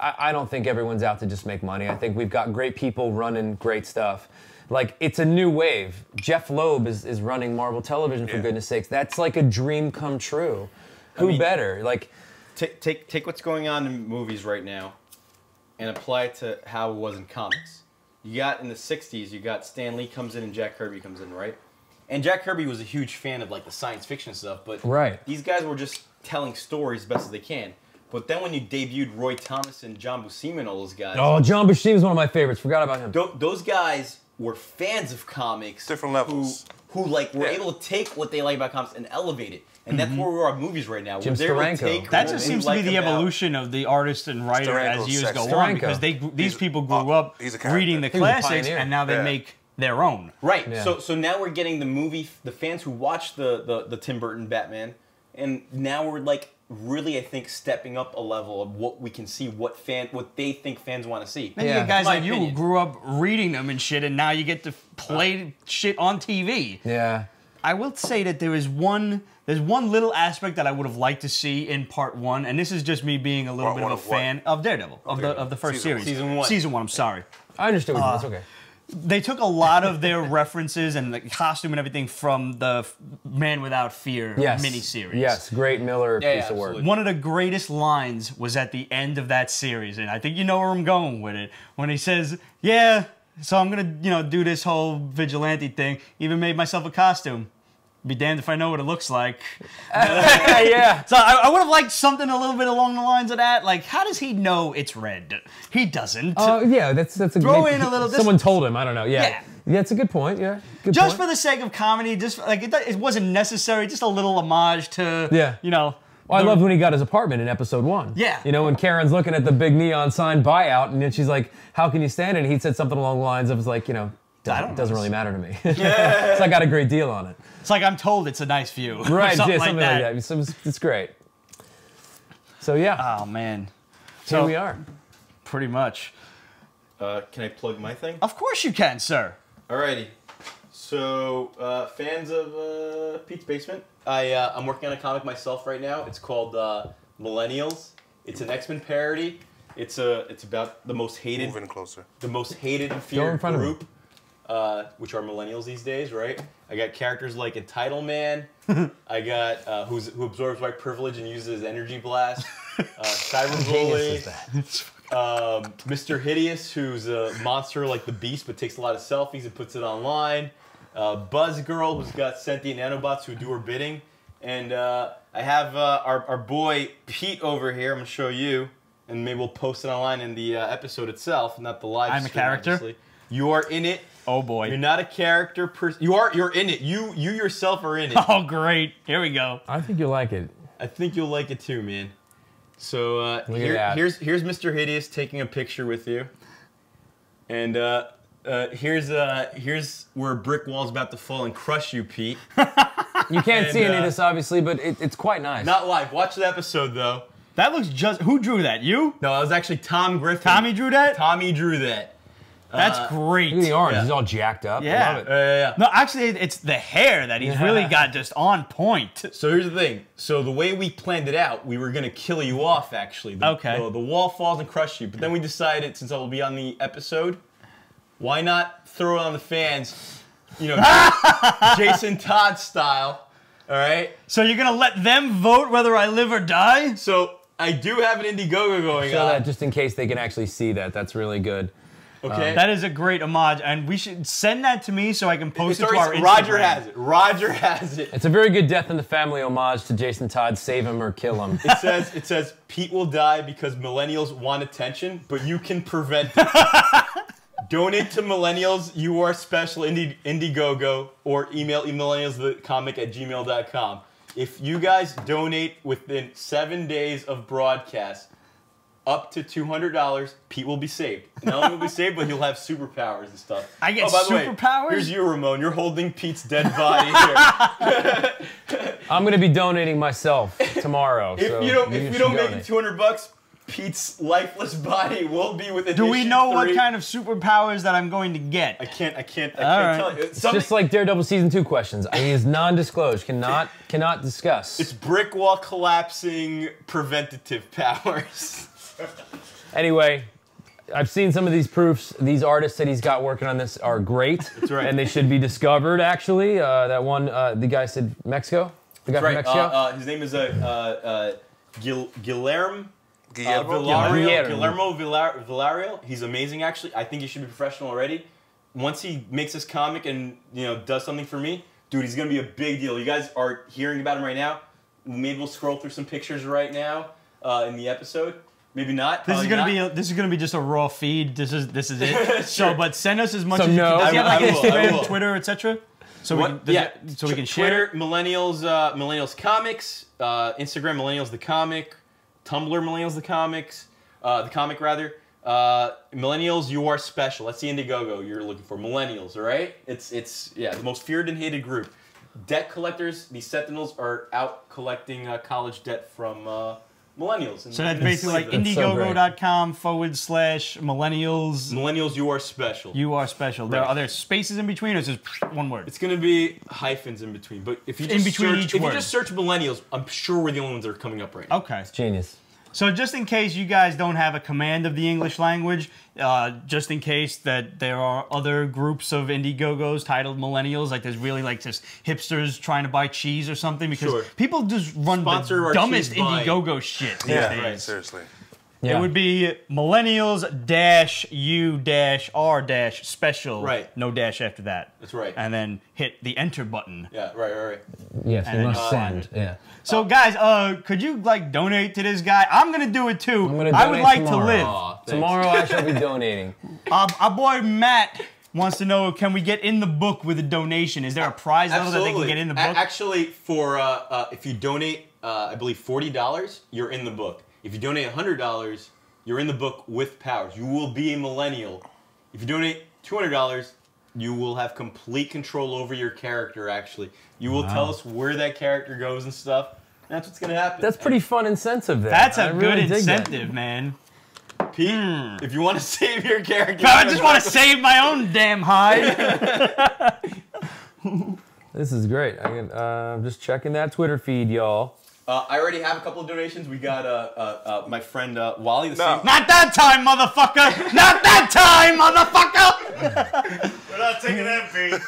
I, I don't think everyone's out to just make money. I think we've got great people running great stuff. Like, it's a new wave. Jeff Loeb is, is running Marvel Television, for yeah. goodness sakes. That's like a dream come true. Who I mean, better? Like, take, take, take what's going on in movies right now and apply it to how it was in comics. You got in the sixties, you got Stan Lee comes in and Jack Kirby comes in, right? And Jack Kirby was a huge fan of, like, the science fiction stuff, but right. these guys were just telling stories as best as they can. But then when you debuted Roy Thomas and John Buscema and all those guys... Oh, John Buscema is one of my favorites. Forgot about him. Th those guys... were fans of comics, different levels, who, who like were yeah. able to take what they like about comics and elevate it, and mm-hmm. that's where we are in movies right now. Jim Steranko. That just seems to be like the evolution out. of the artist and writer Steranko's as years go on, because they these he's, people grew up uh, reading the classics, and now they yeah. make their own. Right. Yeah. So so now we're getting the movie, the fans who watched the, the the Tim Burton Batman, and now we're like really, I think, stepping up a level of what we can see, what fan, what they think fans want to see. And yeah. you get guys like opinion. you who grew up reading them and shit, and now you get to play uh, shit on T V. Yeah. I will say that there is one, there's one little aspect that I would have liked to see in part one, and this is just me being a little part bit of a fan what? of Daredevil, of, of Daredevil. the of the first season, series. Season one. Season one, I'm sorry. I understood what uh, you mean, it's okay. They took a lot of their references and the costume and everything from the Man Without Fear yes. miniseries. Yes, great Miller yeah, piece yeah, of work. One of the greatest lines was at the end of that series, and I think you know where I'm going with it, when he says, yeah, so I'm going to, you know, do this whole vigilante thing, even made myself a costume. be damned if I know what it looks like. Uh, yeah. So I, I would have liked something a little bit along the lines of that. Like, how does he know it's red? He doesn't. Oh, uh, yeah, that's that's a throw great, in a little. Someone this, told him. I don't know. Yeah. yeah. Yeah, it's a good point. Yeah, good just point. For the sake of comedy, just like it, it wasn't necessary. Just a little homage to. Yeah. You know. Well, I loved when he got his apartment in episode one. Yeah. You know, when Karen's looking at the big neon sign buyout, and then she's like, "How can you stand it?" And he said something along the lines of, "Like, you know, doesn't, I don't doesn't really matter to me." Yeah. So I got a great deal on it. It's like I'm told it's a nice view. Right. something, yeah, something like that. Like that. It's great. So yeah. Oh man. So here we are. Pretty much. Uh, can I plug my thing? Of course you can, sir. Alrighty. So, uh, fans of uh, Pete's Basement, I, uh, I'm working on a comic myself right now. It's called uh, Millennials. It's an X-Men parody. It's a, it's about the most hated, moving closer, the most hated and feared group, uh, which are millennials these days, right? I got characters like Entitled Man. I got uh, who's, who absorbs white privilege and uses energy blast. Uh, Cyberbully. Um, Mister Hideous, who's a monster like the Beast, but takes a lot of selfies and puts it online. Uh, Buzz Girl, who's got sentient nanobots who do her bidding. And uh, I have uh, our, our boy Pete over here. I'm going to show you, and maybe we'll post it online in the uh, episode itself, not the live I'm stream, a character. Obviously. You are in it. Oh, boy. You're not a character person. You are. You're in it. You, you yourself are in it. Oh, great. Here we go. I think you'll like it. I think you'll like it, too, man. So uh, here, here's here's Mister Hideous taking a picture with you, and uh, uh, here's uh, here's where a brick wall's about to fall and crush you, Pete. You can't and, see any uh, of this obviously, but it, it's quite nice. Not live. Watch the episode though. That looks just. Who drew that? You? No, that was actually Tom Griffin. Tommy drew that. Tommy drew that. That's uh, great. Look at the orange. Yeah. He's all jacked up. Yeah. I love it. Uh, yeah, yeah. No, actually, it's the hair that he's yeah. really got just on point. So here's the thing. So the way we planned it out, we were going to kill you off, actually. The, okay. The, the wall falls and crushes you. But then we decided, since I will be on the episode, why not throw it on the fans, you know, Jason Todd style, all right? So you're going to let them vote whether I live or die? So I do have an Indiegogo going so on. That just in case they can actually see that. That's really good. Okay. Um, that is a great homage, and we should send that to me so I can post it to our Instagram. Roger has it. Roger has it. It's a very good death in the family homage to Jason Todd, save him or kill him. It says, it says, Pete will die because millennials want attention, but you can prevent it. Donate to Millennials, you are special, Indie, Indiegogo, or email millennials the comic at gmail dot com. If you guys donate within seven days of broadcast, up to two hundred dollars, Pete will be saved. Not only will be saved, but he'll have superpowers and stuff. I get oh, by superpowers? The way, here's you, Ramon. You're holding Pete's dead body here. I'm going to be donating myself tomorrow. If so you don't, if you don't make it two hundred bucks, Pete's lifeless body will be with edition Do we know three. What kind of superpowers that I'm going to get? I can't, I can't, I All can't right. tell you. It's just like Daredevil Season two questions. I mean, it's non-disclosed, cannot, cannot discuss. It's brick wall collapsing preventative powers. Anyway, I've seen some of these proofs. These artists that he's got working on this are great. That's right. And they should be discovered, actually. Uh, that one, uh, the guy said Mexico? The guy That's from right. Mexico? Uh, uh, his name is uh, uh, Gil Guillermo uh, Villarreal. Guillermo Villarreal. He's amazing, actually. I think he should be professional already. Once he makes this comic and you know does something for me, dude, he's going to be a big deal. You guys are hearing about him right now. Maybe we'll scroll through some pictures right now uh, in the episode. Maybe not. This is gonna not. be a, this is gonna be just a raw feed. This is this is it. Sure. So, but send us as much so as no. you can. I will, I will, I will. Twitter, et cetera. So what? we yeah. It, so we can share. Twitter millennials uh, millennials comics. Uh, Instagram millennials the comic. Tumblr millennials the comics. Uh, the comic rather. Uh, millennials, you are special. That's the Indiegogo you're looking for. Millennials, all right? It's it's yeah the most feared and hated group. Debt collectors. These Sentinels are out collecting uh, college debt from. Uh, Millennials. And so that's basically like Indiegogo dot com forward slash millennials. Millennials, you are special. You are special. Right. There, are there spaces in between or is it just one word? It's going to be hyphens in between. But if you just, in between search, each if word. You just search millennials, I'm sure we're the only ones that are coming up right now. Okay. It's genius. So just in case you guys don't have a command of the English language, uh, just in case that there are other groups of Indiegogos titled Millennials, like there's really like just hipsters trying to buy cheese or something because sure. people just run Sponsor the dumbest Indiegogo buying. shit. Yeah, yeah right, seriously. Yeah. It would be millennials dash U dash R dash special. Right. No dash after that. That's right. And then hit the enter button. Yeah, right, right, right. Yes, and we must uh, send. Yeah. So, uh, guys, uh, could you, like, donate to this guy? I'm going to do it, too. I'm gonna I would like tomorrow. to live. Aww, tomorrow I shall be donating. Uh, our boy Matt wants to know, can we get in the book with a donation? Is there a prize level Absolutely. that they can get in the book? Actually, for uh, uh, if you donate, uh, I believe, forty dollars, you're in the book. If you donate one hundred dollars, you're in the book with powers. You will be a millennial. If you donate two hundred dollars, you will have complete control over your character, actually. You will wow. tell us where that character goes and stuff. And that's what's going to happen. That's pretty and fun incentive there. That's a really good incentive, man. Pete, mm. if you want to save your character... I just want to save my own damn hide. This is great. I can, uh, I'm just checking that Twitter feed, y'all. Uh, I already have a couple of donations. We got uh, uh, uh, my friend uh, Wally. The no. same Not that time, motherfucker! Not that time, motherfucker! We're not taking that, Pete.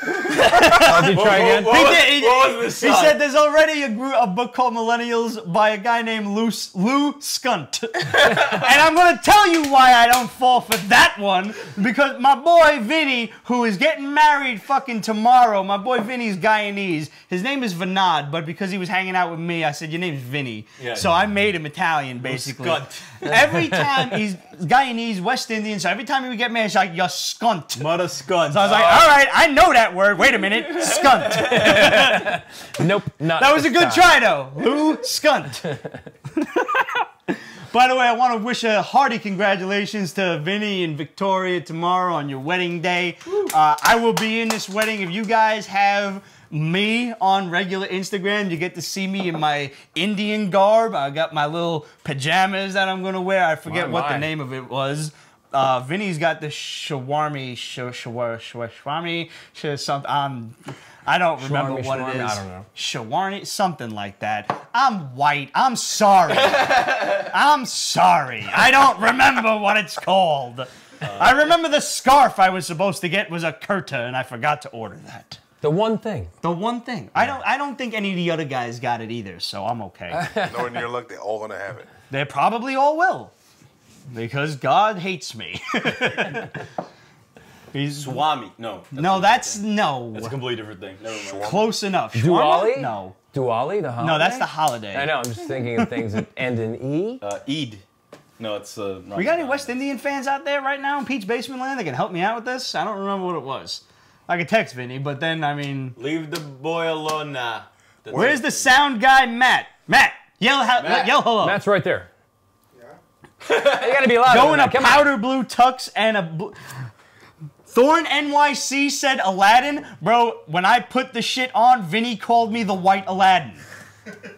I'll try again. What, what, what he, was, what was he said there's already a, a book called Millennials by a guy named Lou, Lou Skunt. And I'm going to tell you why I don't fall for that one. Because my boy Vinny, who is getting married fucking tomorrow, my boy Vinny's Guyanese. His name is Vinod, but because he was hanging out with me, I said, you know, name's Vinny, yeah, so yeah. I made him Italian, basically. Every time he's Guyanese, West Indian, so every time he would get mad, he's like, you're skunt. Mother skunt. So I was like, all right, I know that word. Wait a minute, skunt. Nope, not That was a good time. try, though. Lou Skunt. By the way, I want to wish a hearty congratulations to Vinny and Victoria tomorrow on your wedding day. Uh, I will be in this wedding. If you guys have me on regular Instagram, you get to see me in my Indian garb. I got my little pajamas that I'm gonna wear. I forget my, what my. the name of it was. Uh, Vinny's got the shawarma, shawarma, shawarma, something. Um, I don't shawarma, remember what shawarma, it is. I don't know. Shawarma, something like that. I'm white. I'm sorry. I'm sorry. I don't remember what it's called. Uh, I remember the scarf I was supposed to get was a kurta, and I forgot to order that. The one thing. The one thing. Yeah. I don't I don't think any of the other guys got it either, so I'm okay. Knowing your luck, they're all gonna have it. They probably all will. Because God hates me. He's Swami. No. That's no, that's thing. no. That's a completely different thing. Never mind. Close enough. Diwali? No. Diwali, the holiday? No, that's the holiday. I know, I'm just thinking of things that end in E. Uh, Eid. No, it's uh not We got any West Indian fans out there right now in Pete's Basement Land that can help me out with this? I don't remember what it was. I could text Vinny, but then, I mean... Leave the boy alone now. Nah. Where's the sound guy, Matt? Matt! Yell, Matt. yell hello. Matt's right there. Yeah. You gotta be loud. Go in a powder blue tux and a... Bl Thorn N Y C said Aladdin. Bro, when I put the shit on, Vinny called me the White Aladdin.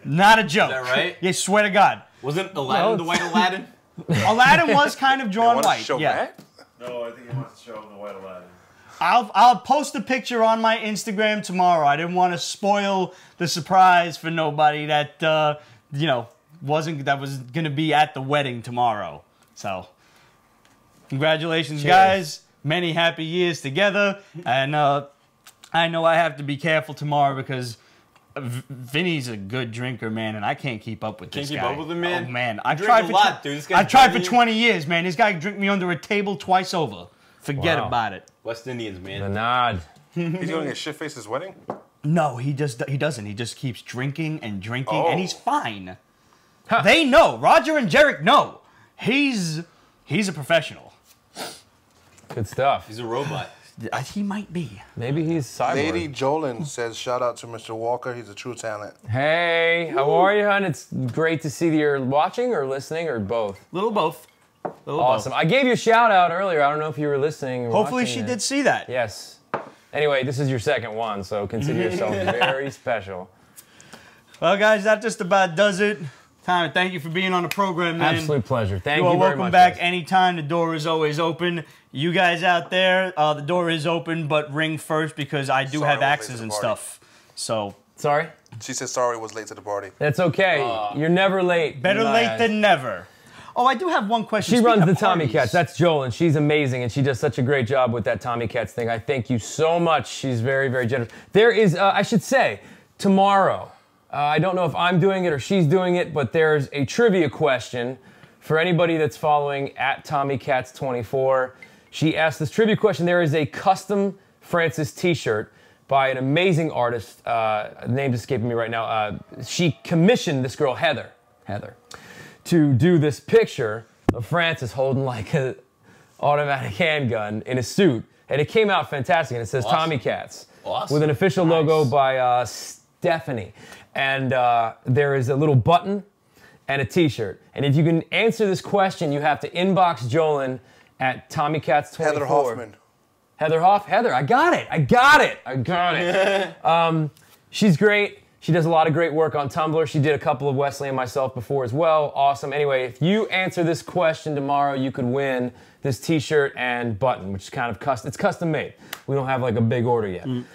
Not a joke. Is that right? Yeah, swear to God. Wasn't Aladdin no, the White Aladdin? Aladdin was kind of drawn white. Show yeah. Matt? No, I think he wants to show him the White Aladdin. I'll, I'll post a picture on my Instagram tomorrow. I didn't want to spoil the surprise for nobody that, uh, you know, wasn't, that was going to be at the wedding tomorrow. So, congratulations, Cheers. guys. Many happy years together. And uh, I know I have to be careful tomorrow because v Vinny's a good drinker, man, and I can't keep up with can't this guy. Can't keep up with him, man? Oh, man. I've tried, tried for twenty years, man. This guy drank me under a table twice over. Forget wow. about it. West Indians, man. Vinod. He's going to get shit faced his wedding? No, he just he doesn't. He just keeps drinking and drinking, oh. and he's fine. Huh. They know. Roger and Jarek know. He's he's a professional. Good stuff. He's a robot. He might be. Maybe he's cyborg. Lady Jolyn says, shout out to Mister Walker. He's a true talent. Hey, how Ooh. are you, hon? It's great to see that you're watching or listening or both. Little both. Awesome. Both. I gave you a shout out earlier. I don't know if you were listening or Hopefully she it. did see that. Yes. Anyway, this is your second one, so consider yourself very special. Well, guys, that just about does it. Tyler, thank you for being on the program, man. Absolute pleasure. Thank you, you are very much. Welcome back guys. anytime. The door is always open. You guys out there, uh, the door is open, but ring first because I do Sorry, have axes and stuff. So. Sorry? She said sorry was late to the party. That's okay. Uh, You're never late. Better late eyes. than never. Oh, I do have one question. She Speaking runs the parties. Tommy Cats. That's Jolyn. She's amazing, and she does such a great job with that Tommy Cats thing. I thank you so much. She's very, very generous. There is, uh, I should say, tomorrow, uh, I don't know if I'm doing it or she's doing it, but there's a trivia question For anybody that's following at Tommy Cats twenty-four, she asked this trivia question. There is a custom Francis t-shirt by an amazing artist. Uh, name's escaping me right now. Uh, she commissioned this girl, Heather, Heather, to do this picture of Francis holding like an automatic handgun in a suit. And it came out fantastic, and it says awesome. Tommy Cats. Awesome. With an official nice. Logo by uh, Stephanie. And uh, there is a little button and a t-shirt. And if you can answer this question, you have to inbox Jolyn at Tommy Cats twenty-four. Heather Hoffman. Heather Hoff, Heather, I got it, I got it, I got it. um, she's great. She does a lot of great work on Tumblr. She did a couple of Wesley and myself before as well. Awesome. Anyway, if you answer this question tomorrow, you could win this t-shirt and button, which is kind of custom. It's custom made. We don't have like a big order yet. Mm.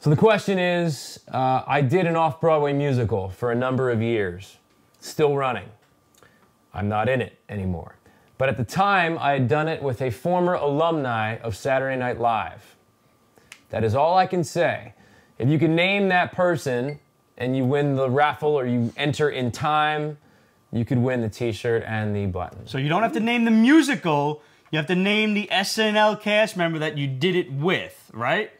So the question is, uh, I did an off-Broadway musical for a number of years, still running. I'm not in it anymore. But at the time, I had done it with a former alumni of Saturday Night Live. That is all I can say. If you can name that person, and you win the raffle or you enter in time, you could win the t-shirt and the button. So you don't have to name the musical, you have to name the S N L cast member that you did it with, right?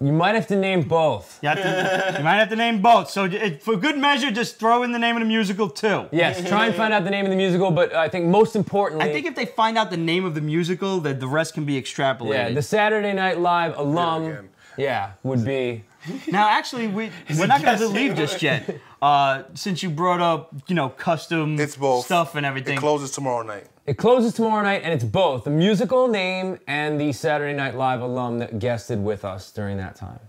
You might have to name both. You, have to, you might have to name both. So it, for good measure, just throw in the name of the musical too. Yes, try and find out the name of the musical, but I think most importantly... I think if they find out the name of the musical, that the rest can be extrapolated. Yeah, the Saturday Night Live alum, yeah, would be... Now, actually, we, we're not going to leave just yet. Uh, since you brought up, you know, custom it's both. Stuff and everything. It closes tomorrow night. It closes tomorrow night, and it's both the musical name and the Saturday Night Live alum that guested with us during that time.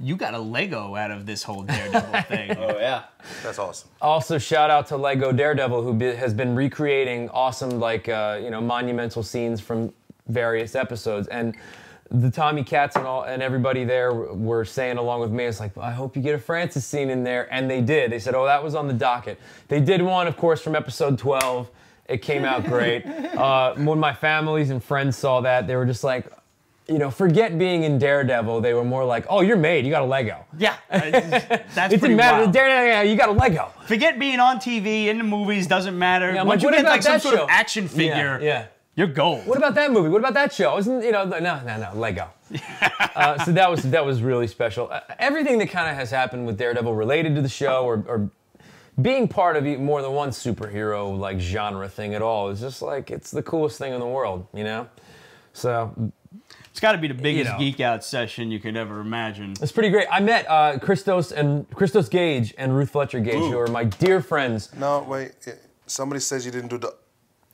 You got a Lego out of this whole Daredevil thing. Oh, yeah. That's awesome. Also, shout out to Lego Daredevil, who be, has been recreating awesome, like, uh, you know, monumental scenes from various episodes. And... the Tommy Cats and all and everybody there were saying along with me, it's like, I hope you get a Francis scene in there, and they did. They said, oh, that was on the docket. They did one, of course, from episode twelve. It came out great. uh, when my families and friends saw that, they were just like, you know, forget being in Daredevil. They were more like, oh, you're made. You got a Lego. Yeah. That's it didn't matter. Wild. Daredevil, you got a Lego. Forget being on T V, in the movies, doesn't matter. Yeah, Once like, you get like some show? Sort of action figure. Yeah. yeah. You're gold. What about that movie? What about that show? Isn't you know? No, no, no. Lego. uh, so that was that was really special. Uh, everything that kind of has happened with Daredevil related to the show, or, or being part of more than one superhero like genre thing at all, is just like it's the coolest thing in the world, you know. So it's got to be the biggest you know, geek out session you could ever imagine. It's pretty great. I met uh, Christos and Christos Gage and Ruth Fletcher Gage, Ooh. who are my dear friends. No, wait. Somebody says you didn't do the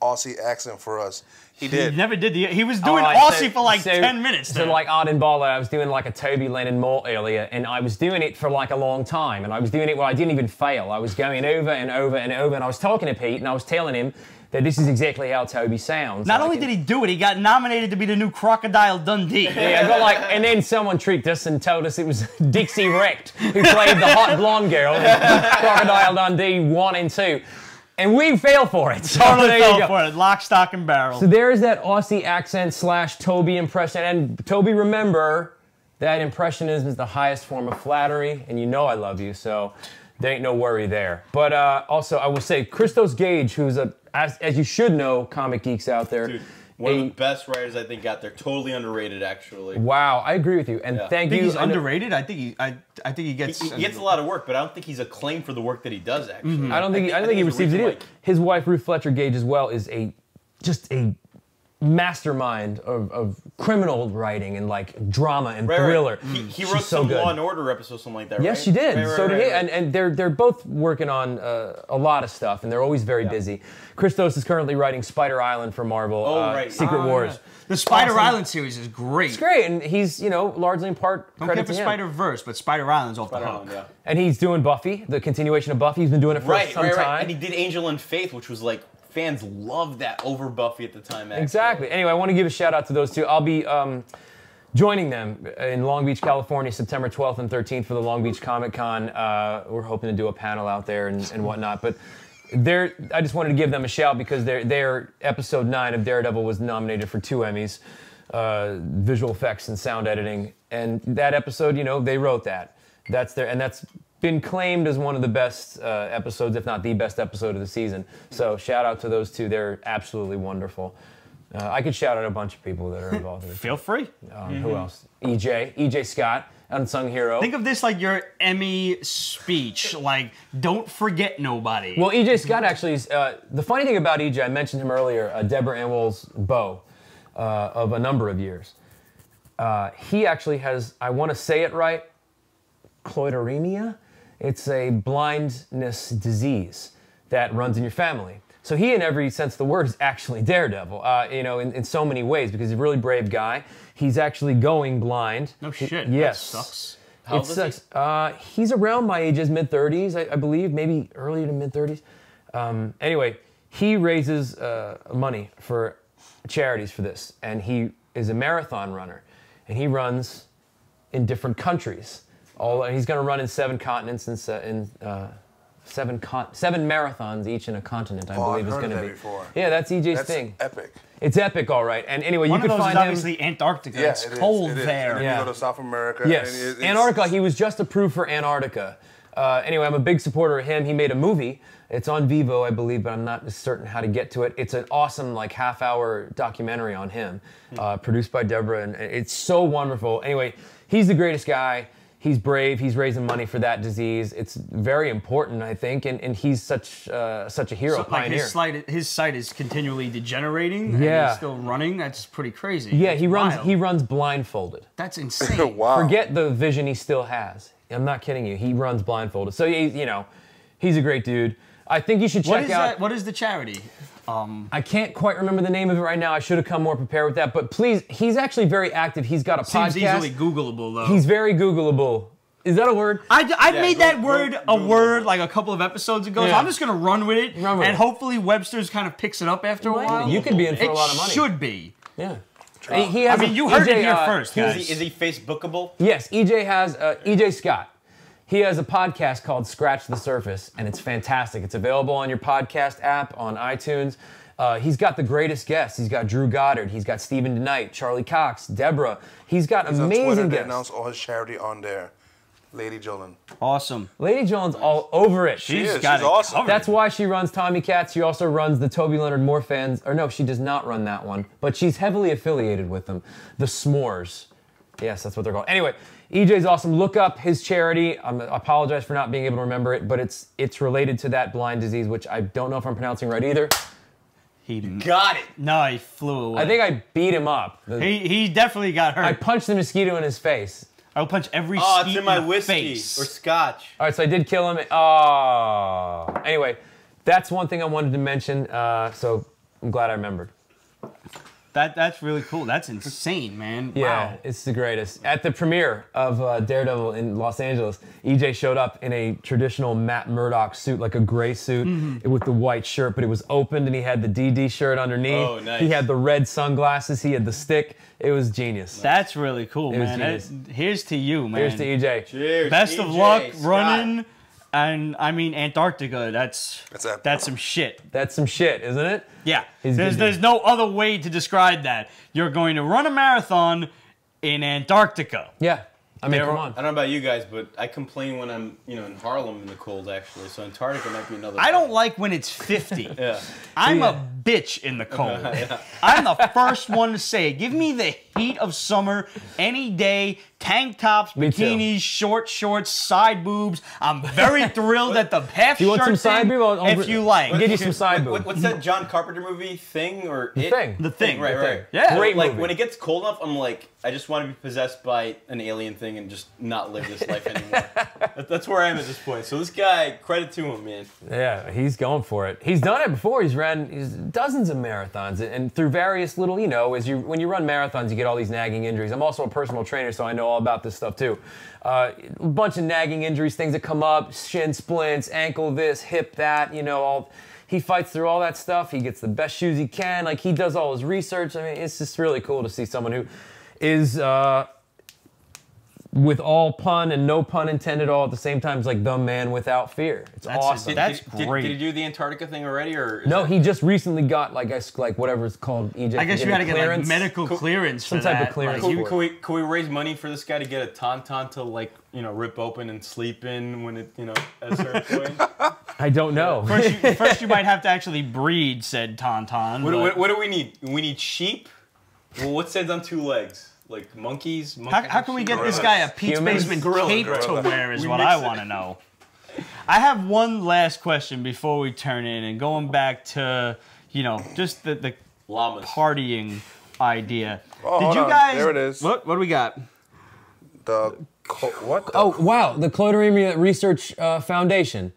Aussie accent for us. He did. He never did the. He was doing oh, Aussie said, for like so, ten minutes. So like Art and Bolo, I was doing like a Toby Lennon Moore earlier, and I was doing it for like a long time, and I was doing it where I didn't even fail. I was going over and over and over, and I was talking to Pete, and I was telling him that this is exactly how Toby sounds. Not like, only did he do it, he got nominated to be the new Crocodile Dundee. Yeah, I got like, and then someone tricked us and told us it was Dixie Wrecked who played the hot blonde girl in Crocodile Dundee one and two. And we fail for it. So totally there fail you go. for it. Lock, stock, and barrel. So there is that Aussie accent slash Toby impression. And Toby, remember that impressionism is the highest form of flattery. And you know I love you, so there ain't no worry there. But uh, also, I will say, Christos Gage, who's a, as, as you should know, comic geeks out there. Dude. One a, of the best writers I think out there, totally underrated actually. Wow, I agree with you, and yeah. thank you. He's underrated. I think he, I, I think he gets. He, he gets a lot of work, but I don't think he's acclaimed for the work that he does. Actually, mm-hmm. I don't think. I, I don't think, think he receives it either. Like, his wife Ruth Fletcher Gage as well is a, just a, mastermind of, of criminal writing and like drama and right, thriller. Right. He, he wrote so some good. Law and Order episode, something like that. Yes, right? she did. Right, right, so right, did right, he. Right. And, and they're they're both working on uh, a lot of stuff, and they're always very yeah. busy. Christos is currently writing Spider Island for Marvel. Oh, uh, right. Secret oh, Wars. Yeah. The Spider awesome. Island series is great. It's great, and he's you know largely in part. Don't get the Spider Verse, but Spider Island's off Spider the hook. Yeah. And he's doing Buffy, the continuation of Buffy. He's been doing it for right, some right, time. Right. And he did Angel and Faith, which was like. Fans loved that over Buffy at the time. Actually. Exactly. Anyway, I want to give a shout out to those two. I'll be um, joining them in Long Beach, California, September twelfth and thirteenth for the Long Beach Comic Con. Uh, we're hoping to do a panel out there and, and whatnot. But they're, I just wanted to give them a shout because their their episode nine of Daredevil was nominated for two Emmys, uh, visual effects and sound editing. And that episode, you know, they wrote that. That's their and that's. been claimed as one of the best uh, episodes, if not the best episode of the season. So shout out to those two. They're absolutely wonderful. Uh, I could shout out a bunch of people that are involved in it. Feel free. Um, mm-hmm. Who else? E J. E J Scott, unsung hero. Think of this like your Emmy speech. Like, don't forget nobody. Well, E J Scott actually is... Uh, the funny thing about E J, I mentioned him earlier, uh, Deborah Anwell's beau uh, of a number of years. Uh, he actually has, I want to say it right, cloisteremia. It's a blindness disease that runs in your family. So he, in every sense of the word, is actually Daredevil, uh, you know, in, in so many ways, because he's a really brave guy. He's actually going blind. No shit. He, yes. That sucks. How old is he? Uh, he's around my age, mid thirties, I, I believe, maybe early to mid thirties. Um, anyway, he raises uh, money for charities for this, and he is a marathon runner, and he runs in different countries. All, he's going to run in seven continents and... Se in, uh, Seven con seven marathons, each in a continent, I oh, believe I've heard is going to be. Before. Yeah, that's E J's that's thing. Epic. It's epic, all right. And anyway, One you can find him. One of those is obviously Antarctica. Yeah, it's it cold is, it there. Is. Yeah. You go to South America. Yes, and it, it's, Antarctica. He was just approved for Antarctica. Uh, anyway, I'm a big supporter of him. He made a movie. It's on Vivo, I believe, but I'm not certain how to get to it. It's an awesome, like, half-hour documentary on him, uh, produced by Deborah, and it's so wonderful. Anyway, he's the greatest guy. He's brave. He's raising money for that disease. It's very important, I think, and, and he's such uh, such a hero, so, pioneer. Like his, slide, his sight is continually degenerating, yeah. and he's still running. That's pretty crazy. Yeah, That's he runs. Wild. He runs blindfolded. That's insane. Wow. Forget the vision he still has. I'm not kidding you. He runs blindfolded. So he, you know, he's a great dude. I think you should check what is out. That, what is the charity? Um, I can't quite remember the name of it right now. I should have come more prepared with that. But please, he's actually very active. He's got a seems podcast. Seems easily Googleable, though. He's very Googleable. Is that a word? I, I yeah, made that word Googleable. a word like a couple of episodes ago, yeah. so I'm just going to run with it. Run with and it. Hopefully Webster's kind of picks it up after right. a while. You could be in for it a lot of money. It should be. Yeah. Wow. He, he has I mean, you heard E J, it here uh, first, guys. Is he, is he Facebookable? Yes, E J has, uh, E J Scott. He has a podcast called Scratch the Surface, and it's fantastic. It's available on your podcast app, on iTunes. Uh, he's got the greatest guests. He's got Drew Goddard. He's got Stephen DeKnight, Charlie Cox, Deborah. He's got he's amazing on Twitter. guests. They announced all his charity on there. Lady Jolyn. Awesome. Lady Jolyn's all over it. She she's is. Got she's it. awesome. That's why she runs Tommy Cats. She also runs the Toby Leonard Moore fans. Or no, she does not run that one, but she's heavily affiliated with them. The S'mores. Yes, that's what they're called. Anyway, E J's awesome. Look up his charity. I'm, I apologize for not being able to remember it, but it's it's related to that blind disease, which I don't know if I'm pronouncing right either. He got it. No, he flew away. I think I beat him up. The, he he definitely got hurt. I punched the mosquito in his face. I'll punch every oh, it's in my in whiskey face. Or scotch. All right, so I did kill him. Oh. Anyway, that's one thing I wanted to mention. Uh, so I'm glad I remembered. That, that's really cool. That's insane, man. Yeah, wow. It's the greatest. At the premiere of uh, Daredevil in Los Angeles, E J showed up in a traditional Matt Murdock suit, like a gray suit mm-hmm. with the white shirt, but it was opened and he had the D D shirt underneath. Oh, nice. He had the red sunglasses. He had the stick. It was genius. That's really cool, it man. That, here's to you, man. Here's to E J. Cheers. Best E J, of luck Scott. running. And I mean Antarctica, that's that's, that's some shit. That's some shit, isn't it? Yeah. He's there's there's no other way to describe that. You're going to run a marathon in Antarctica. Yeah. I mean, there, come on. I don't know about you guys, but I complain when I'm, you know, in Harlem in the cold, actually. So Antarctica might be another. I problem. don't like when it's fifty. yeah. I'm yeah. a bitch in the cold. yeah. I'm the first one to say it. Give me the heat of summer any day. Tank tops, bikinis, short shorts, side boobs. I'm very thrilled at the half shirt. You want some side boob? If you like, I'll get you some side boob. What, what's that John Carpenter movie thing or the it? thing? The thing, right, the right. Thing. Yeah, great. Like movie. When it gets cold enough, I'm like, I just want to be possessed by an alien thing and just not live this life anymore. that, that's where I am at this point. So this guy, credit to him, man. Yeah, he's going for it. He's done it before. He's ran he's dozens of marathons and through various little, you know, as you when you run marathons, you get all these nagging injuries. I'm also a personal trainer, so I know all about this stuff too. Uh, a bunch of nagging injuries, things that come up, shin splints, ankle this, hip that, you know, all. He fights through all that stuff. He gets the best shoes he can. Like, he does all his research. I mean, it's just really cool to see someone who is uh, with all pun and no pun intended all at the same time. It's like The Man Without Fear. It's that's awesome. Did, that's did, great. Did, did he do the Antarctica thing already? or No, that... he just recently got, like, I guess, like whatever it's called. E J, I guess you had to get, like, medical Co clearance Some for type that. of clearance. Like, can, can, we, can we raise money for this guy to get a tauntaun to, like, you know, rip open and sleep in when it, you know, at a certain point? I don't know. First you, first, you might have to actually breed said tauntaun. What, what, what do we need? We need sheep? Well, what says on two legs? Like monkeys? monkeys how, how can we get gorillas. this guy a Pete's Humans? Basement gorilla, cape gorilla. to wear is we what I want to know. I have one last question before we turn in, and going back to, you know, just the, the Llamas. partying idea. Oh, Did you guys... On. There it is. Look, what do we got? The... What the oh, wow. The Cloderemia Research uh, Foundation.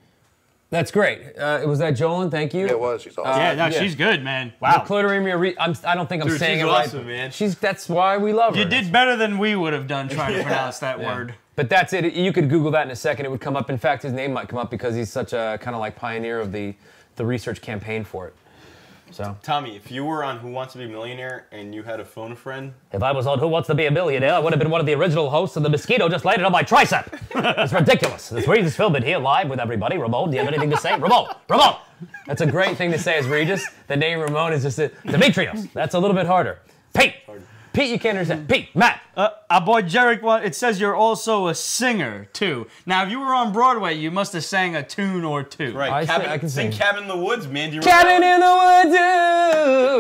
That's great. Uh, was that Jolyn? Thank you. Yeah, it was. She's awesome. Uh, yeah, no, yeah. she's good, man. Wow. Cloderemia Re I'm, I don't think I'm Dude, saying she's it awesome, right. man. She's that's why we love her. You did better than we would have done trying yeah. to pronounce that yeah. word. But that's it. You could Google that in a second. It would come up. In fact, his name might come up because he's such a kind of like pioneer of the the research campaign for it. So, Tommy, if you were on Who Wants to Be a Millionaire and you had a phone friend... If I was on Who Wants to Be a Millionaire, I would have been one of the original hosts, and the mosquito just landed on my tricep. It's ridiculous. It's Regis Philbin here, live with everybody. Ramon, do you have anything to say? Ramon! Ramon! That's a great thing to say as Regis. The name Ramon is just... A, Demetrius. That's a little bit harder. Pete! Pete, you can't understand. Pete, Matt. Uh, our boy Jerick, well, it says you're also a singer, too. Now, if you were on Broadway, you must have sang a tune or two. Right. I, Cabin, say, I can sing. sing Cabin in the Woods, man. Do you Cabin in the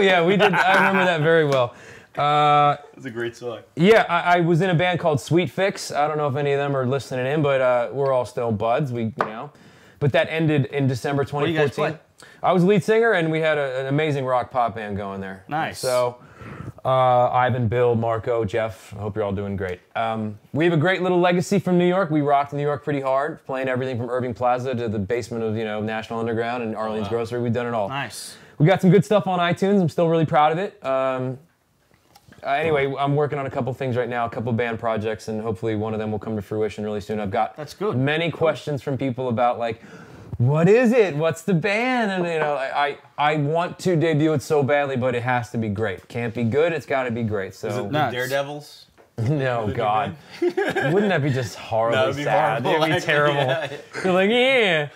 Woods, yeah, we did. I remember that very well. Uh, That's a great song. Yeah, I, I was in a band called Sweet Fix. I don't know if any of them are listening in, but uh, we're all still buds. We, you know. But that ended in December twenty fourteen. What do you guys play? I was lead singer, and we had a, an amazing rock pop band going there. Nice. So... Uh, Ivan, Bill, Marco, Jeff, I hope you're all doing great. Um, we have a great little legacy from New York. We rocked New York pretty hard, playing everything from Irving Plaza to the basement of, you know, National Underground and Arlene's wow. Grocery. We've done it all. Nice. We got some good stuff on iTunes. I'm still really proud of it. Um, uh, anyway, I'm working on a couple things right now, a couple band projects, and hopefully one of them will come to fruition really soon. I've got That's good. many questions from people about, like, what is it? What's the band? And, you know, I, I I want to debut it so badly, but it has to be great. Can't be good. It's got to be great. So is it the Daredevils? No, God. Wouldn't that be just horribly That'd be sad? Horrible. It'd be terrible. Yeah, yeah. You're like, yeah.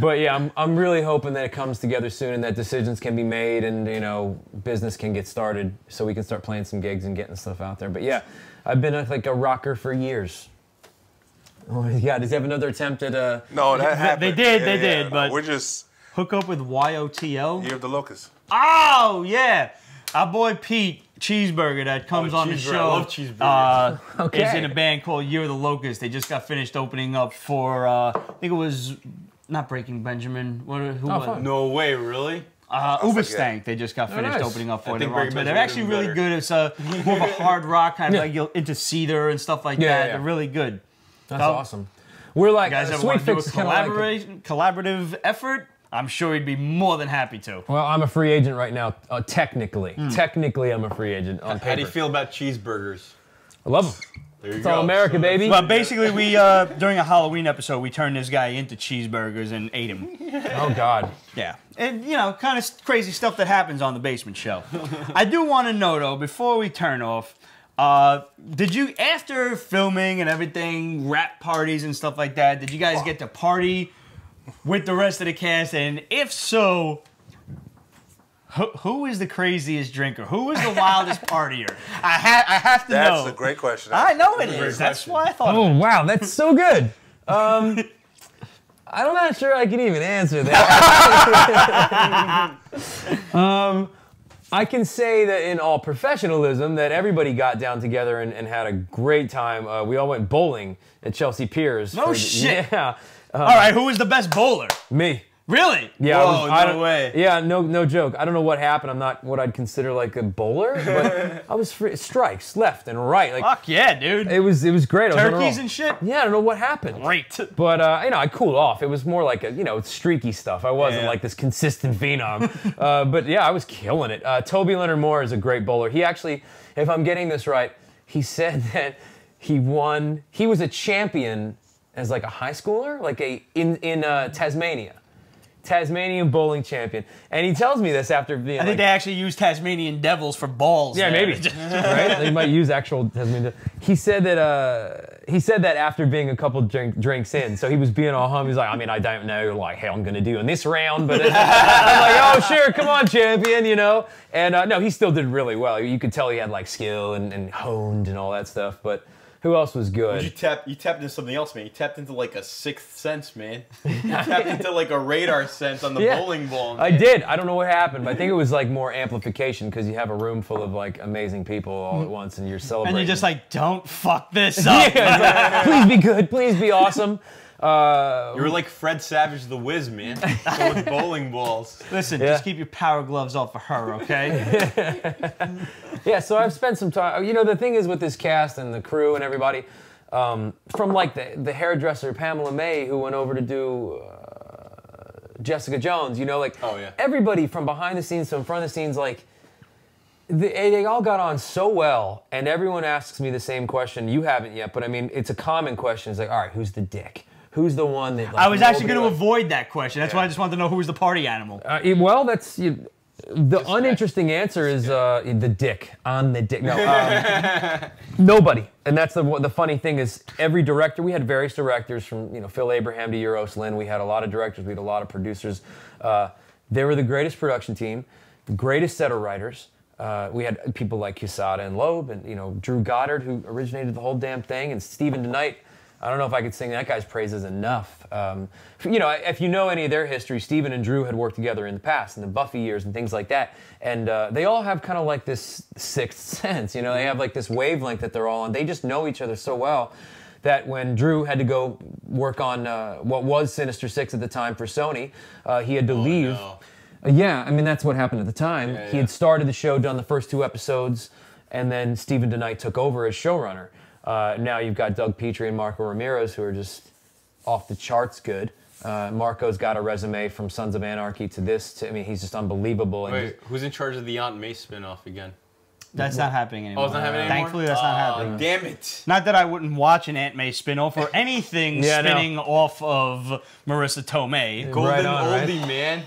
But yeah, I'm I'm really hoping that it comes together soon and that decisions can be made and, you know, business can get started so we can start playing some gigs and getting stuff out there. But yeah, I've been like a rocker for years. Oh my God! Does he have another attempt at a? No, that happened. They did, yeah, they yeah. did, but we're just hook up with Y O T O. Year of the Locust. Oh yeah, our boy Pete Cheeseburger that comes oh, on the show. I love cheeseburgers. Uh, okay. Is in a band called Year of the Locust. They just got finished opening up for uh, I think it was not Breaking Benjamin. What? Who oh, was? Fun. No way, really. Uh, Uberstank, they just got finished oh, nice. opening up for them. They're actually really better. good. It's a more of a hard rock kind of yeah. like you'll, into Cedar and stuff like yeah, that. Yeah. They're really good. That's oh. awesome. We're like, you guys ever want to do a collaboration, collaborative effort? I'm sure he'd be more than happy to. Well, I'm a free agent right now, uh, technically. Mm. Technically, I'm a free agent on paper. How do you feel about cheeseburgers? I love them. There you it's go. all America, so baby. Well, basically, we uh, during a Halloween episode, we turned this guy into cheeseburgers and ate him. Oh, God. Yeah. And, you know, kind of crazy stuff that happens on The Basement Show. I do want to know, though, before we turn off, Uh, did you, after filming and everything, rap parties and stuff like that, did you guys get to party with the rest of the cast? And if so, who, who is the craziest drinker? Who is the wildest partier? I, ha I have to that's know. That's a great question. I know it is. That's question. why I thought Oh, wow. That's so good. Um, I'm not sure I can even answer that. um... I can say that in all professionalism that everybody got down together and, and had a great time. Uh, we all went bowling at Chelsea Piers. No for, shit. Yeah. Um, all right, who was the best bowler? Me. Really? Yeah. Whoa, I was, no I, way. Yeah, no, no joke. I don't know what happened. I'm not what I'd consider like a bowler, but I was free, strikes left and right. Like, fuck yeah, dude. It was it was great. Turkeys I was and shit. Yeah, I don't know what happened. Great. But uh, you know, I cooled off. It was more like a you know streaky stuff. I wasn't yeah. like this consistent phenom. uh, but yeah, I was killing it. Uh, Toby Leonard Moore is a great bowler. He actually, if I'm getting this right, he said that he won. He was a champion as like a high schooler, like a in in uh, Tasmania. Tasmanian bowling champion. And he tells me this after being I think like, they actually use Tasmanian devils for balls. Yeah, there. maybe. Right? They might use actual Tasmanian devils. He said that, uh, he said that after being a couple drink, drinks in. So he was being all hum. He's like, I mean, I don't know, like, how I'm going to do in this round. But I'm like, oh, sure, come on, champion, you know. And, uh, no, he still did really well. You could tell he had, like, skill and, and honed and all that stuff. But... who else was good? You, tap, you tapped into something else, man. You tapped into like a sixth sense, man. You tapped into like a radar sense on the yeah, bowling ball, man. I did. I don't know what happened, but I think it was like more amplification because you have a room full of like amazing people all at once and you're celebrating. And you're just like, don't fuck this up. Yeah, please be good. Please be awesome. Uh, you were like Fred Savage the Wiz, man. So with bowling balls. Listen, yeah. just keep your power gloves off for her, okay? Yeah, so I've spent some time... You know, the thing is with this cast and the crew and everybody, um, from like the, the hairdresser Pamela May who went over to do uh, Jessica Jones, you know, like oh, yeah. everybody from behind the scenes to in front of the scenes, like They, they all got on so well, and everyone asks me the same question. You haven't yet, but I mean, it's a common question. It's like, all right, who's the dick? Who's the one that... Like, I was actually going to avoid that question. That's yeah. why I just wanted to know who was the party animal. Uh, it, well, that's... You, the just uninteresting back. answer is uh, the dick. I'm the dick. No, um, nobody. And that's the the funny thing is every director... We had various directors from you know Phil Abraham to Euros Lynn. We had a lot of directors. We had a lot of producers. Uh, they were the greatest production team, the greatest set of writers. Uh, we had people like Quesada and Loeb and you know Drew Goddard, who originated the whole damn thing, and Stephen DeKnight. I don't know if I could sing that guy's praises enough. Um, you know, if you know any of their history, Steven and Drew had worked together in the past, in the Buffy years and things like that. And uh, they all have kind of like this sixth sense, you know, they have like this wavelength that they're all on. They just know each other so well that when Drew had to go work on uh, what was Sinister Six at the time for Sony, uh, he had to oh, leave. No. Uh, yeah, I mean, that's what happened at the time. Yeah, he yeah. had started the show, done the first two episodes, and then Steven DeKnight took over as showrunner. Uh, now you've got Doug Petrie and Marco Ramirez, who are just off the charts good. Uh, Marco's got a resume from Sons of Anarchy to this. To, I mean, he's just unbelievable. And Wait, just, who's in charge of the Aunt May spinoff again? That's not happening anymore. Oh, it's not happening anymore? Thankfully, that's uh, not happening. Damn it. Not that I wouldn't watch an Aunt May spinoff or anything yeah, spinning no. off of Marissa Tomei. Golden right on, oldie, right? man.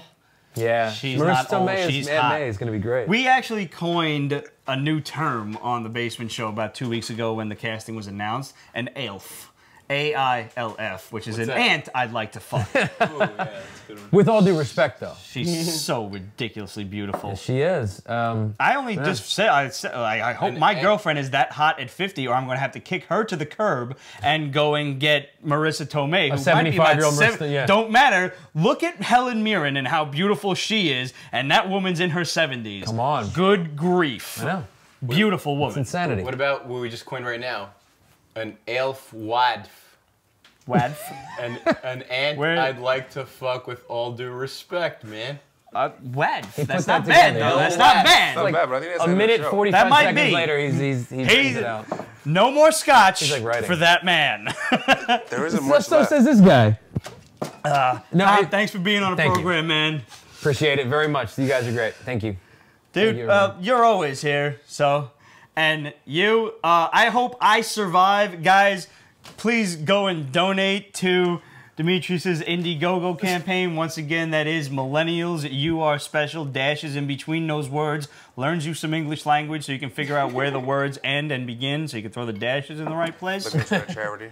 Yeah, she's Marissa not Tomei old. She's hot. May is going to be great. We actually coined a new term on The Basement Show about two weeks ago when the casting was announced, an A I L F. A I L F, which is What's an that? Ant I'd like to fuck. Ooh, yeah, that's a good one. With all due respect, though. She's so ridiculously beautiful. Yeah, she is. Um, I only yeah. just said, I, said, I, I hope an my ant. girlfriend is that hot at fifty, or I'm going to have to kick her to the curb and go and get Marissa Tomei. Who a seventy-five-year-old Marissa, yeah. Don't matter. Look at Helen Mirren and how beautiful she is, and that woman's in her seventies. Come on. Good grief. I know. Beautiful woman. It's insanity. What about what we just coined right now? An elf wadf. Wadf? an, an ant Where? I'd like to fuck with all due respect, man. Uh, wadf? That's not bad, though. That's not bad. Not bad, but I think that's a minute forty-five seconds later, he's, he's, he brings it out. No more scotch like for that man. There isn't much left. So says this guy. Uh, no, Tom, I, thanks for being on the program, you. man. Appreciate it very much. You guys are great. Thank you. Dude, Thank you, uh, you're always here, so... And you, uh, I hope I survive. Guys, please go and donate to Demetrius' Indiegogo campaign. Once again, that is millennials. You are special. Dashes in between those words. Learns you some English language so you can figure out where the words end and begin so you can throw the dashes in the right place. Looking for a charity.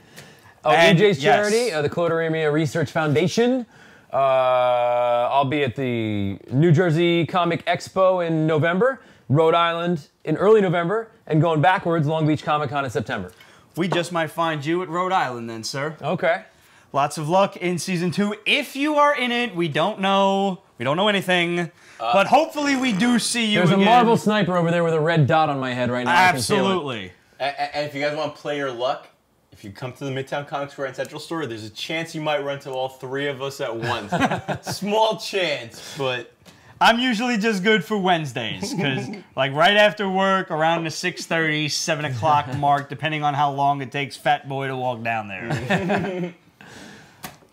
Oh, A J's charity, yes. uh, the Cloderemia Research Foundation. Uh, I'll be at the New Jersey Comic Expo in November. Rhode Island in early November, and going backwards, Long Beach Comic Con in September. We just might find you at Rhode Island then, sir. Okay. Lots of luck in season two. If you are in it, we don't know. We don't know anything. Uh, but hopefully we do see you There's again. a Marvel sniper over there with a red dot on my head right now. Absolutely. And if you guys want to play your luck, if you come to the Midtown Comic Square and Central Store, there's a chance you might run to all three of us at once. Small chance, but... I'm usually just good for Wednesdays, because like right after work, around the six thirty, seven o'clock mark, depending on how long it takes Fat Boy to walk down there.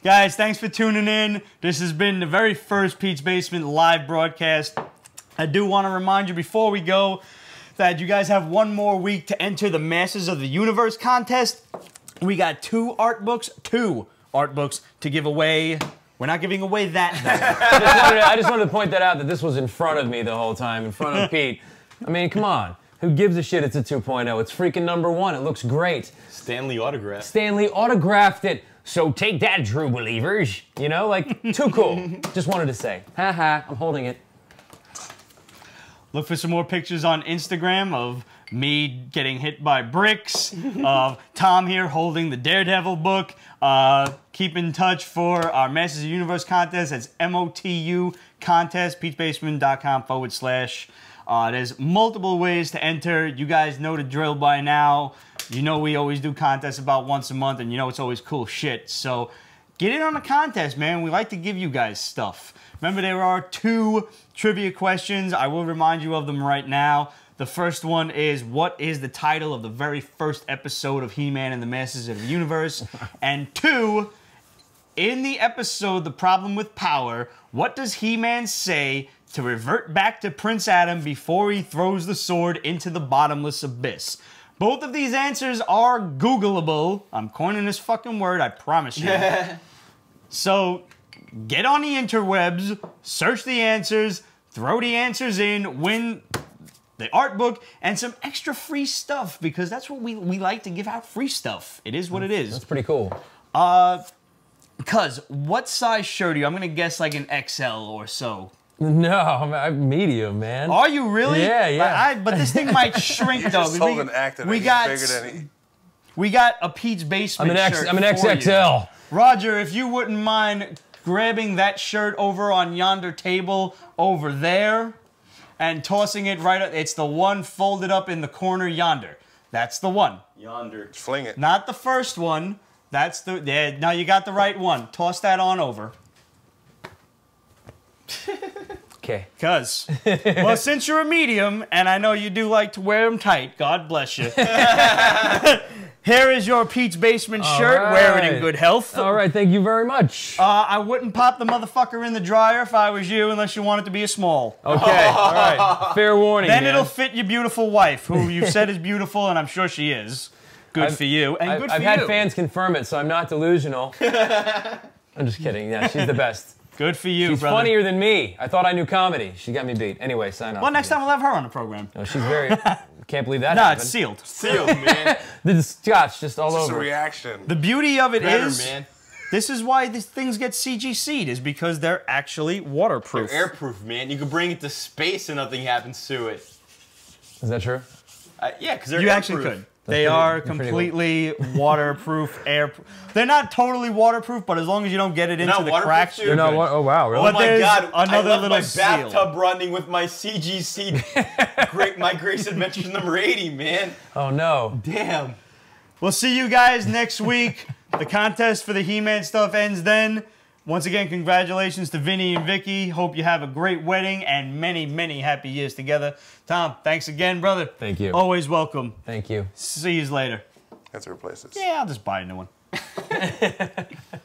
Guys, thanks for tuning in. This has been the very first Pete's Basement live broadcast. I do want to remind you before we go that you guys have one more week to enter the Masters of the Universe contest. We got two art books, two art books to give away We're not giving away that number. I, just wanted to, I just wanted to point that out, that this was in front of me the whole time, in front of Pete. I mean, come on. Who gives a shit it's a two point oh? It's freaking number one. It looks great. Stanley autographed. Stanley autographed it. So take that, Drew Believers. You know, like, too cool. Just wanted to say, haha, I'm holding it. Look for some more pictures on Instagram of me getting hit by bricks, of Tom here holding the Daredevil book. Uh, keep in touch for our Masters of the Universe contest. That's M O T U contest, peach basement dot com forward slash. Uh, there's multiple ways to enter. You guys know the drill by now. You know we always do contests about once a month, and you know it's always cool shit. So get in on the contest, man. We like to give you guys stuff. Remember, there are two trivia questions. I will remind you of them right now. The first one is, what is the title of the very first episode of He-Man and the Masters of the Universe? And two, in the episode The Problem with Power, what does He-Man say to revert back to Prince Adam before he throws the sword into the bottomless abyss? Both of these answers are Googleable. I'm coining this fucking word, I promise you. So get on the interwebs, search the answers, throw the answers in, win the art book, and some extra free stuff, because that's what we, we like to give out, free stuff. It is what it is. That's pretty cool. Uh, cuz, what size shirt are you? I'm gonna guess like an X L or so. No, I'm, I'm medium, man. Are you really? Yeah, yeah. I, I, but this thing might shrink, you though. Just told we, an act that we got bigger than he. We got a Pete's Basement I'm an X, shirt I'm an X X L. You. Roger, if you wouldn't mind grabbing that shirt over on yonder table over there and tossing it right up. It's the one folded up in the corner yonder. That's the one. Yonder. Fling it. Not the first one. That's the... Yeah, now you got the right one. Toss that on over. Okay. Cuz. Well, since you're a medium, and I know you do like to wear them tight, God bless you. Here is your Pete's Basement All shirt. Right. Wear it in good health. All right, thank you very much. Uh, I wouldn't pop the motherfucker in the dryer if I was you, unless you want it to be a small. Okay, all right. Fair warning, Then man. It'll fit your beautiful wife, who you've said is beautiful, and I'm sure she is. Good I've, for you, and I've, good for I've you. I've had fans confirm it, so I'm not delusional. I'm just kidding. Yeah, she's the best. Good for you, she's brother. She's funnier than me. I thought I knew comedy. She got me beat. Anyway, sign off. Well, next time we'll have her on the program. No, she's very... Can't believe that. No, happened. It's sealed. Sealed, man. The scotch just all it's over. It's a reaction. The beauty of it Better, is, man. This is why these things get C G C'd, is because they're actually waterproof. They're airproof, man. You can bring it to space and nothing happens to it. Is that true? Uh, yeah, because they're You airproof. Actually could. They pretty, are completely waterproof, airproof. They're not totally waterproof, but as long as you don't get it they're into the cracks, you're not waterproof. Oh, wow. Really? Oh, but my God. Another I left my seal. bathtub running with my C G C, great, my Grace Adventures number eighty, man. Oh, no. Damn. We'll see you guys next week. The contest for the He-Man stuff ends then. Once again, congratulations to Vinny and Vicky. Hope you have a great wedding and many, many happy years together. Tom, thanks again, brother. Thank you. Always welcome. Thank you. See you later. That's to replace this. Yeah, I'll just buy a new one.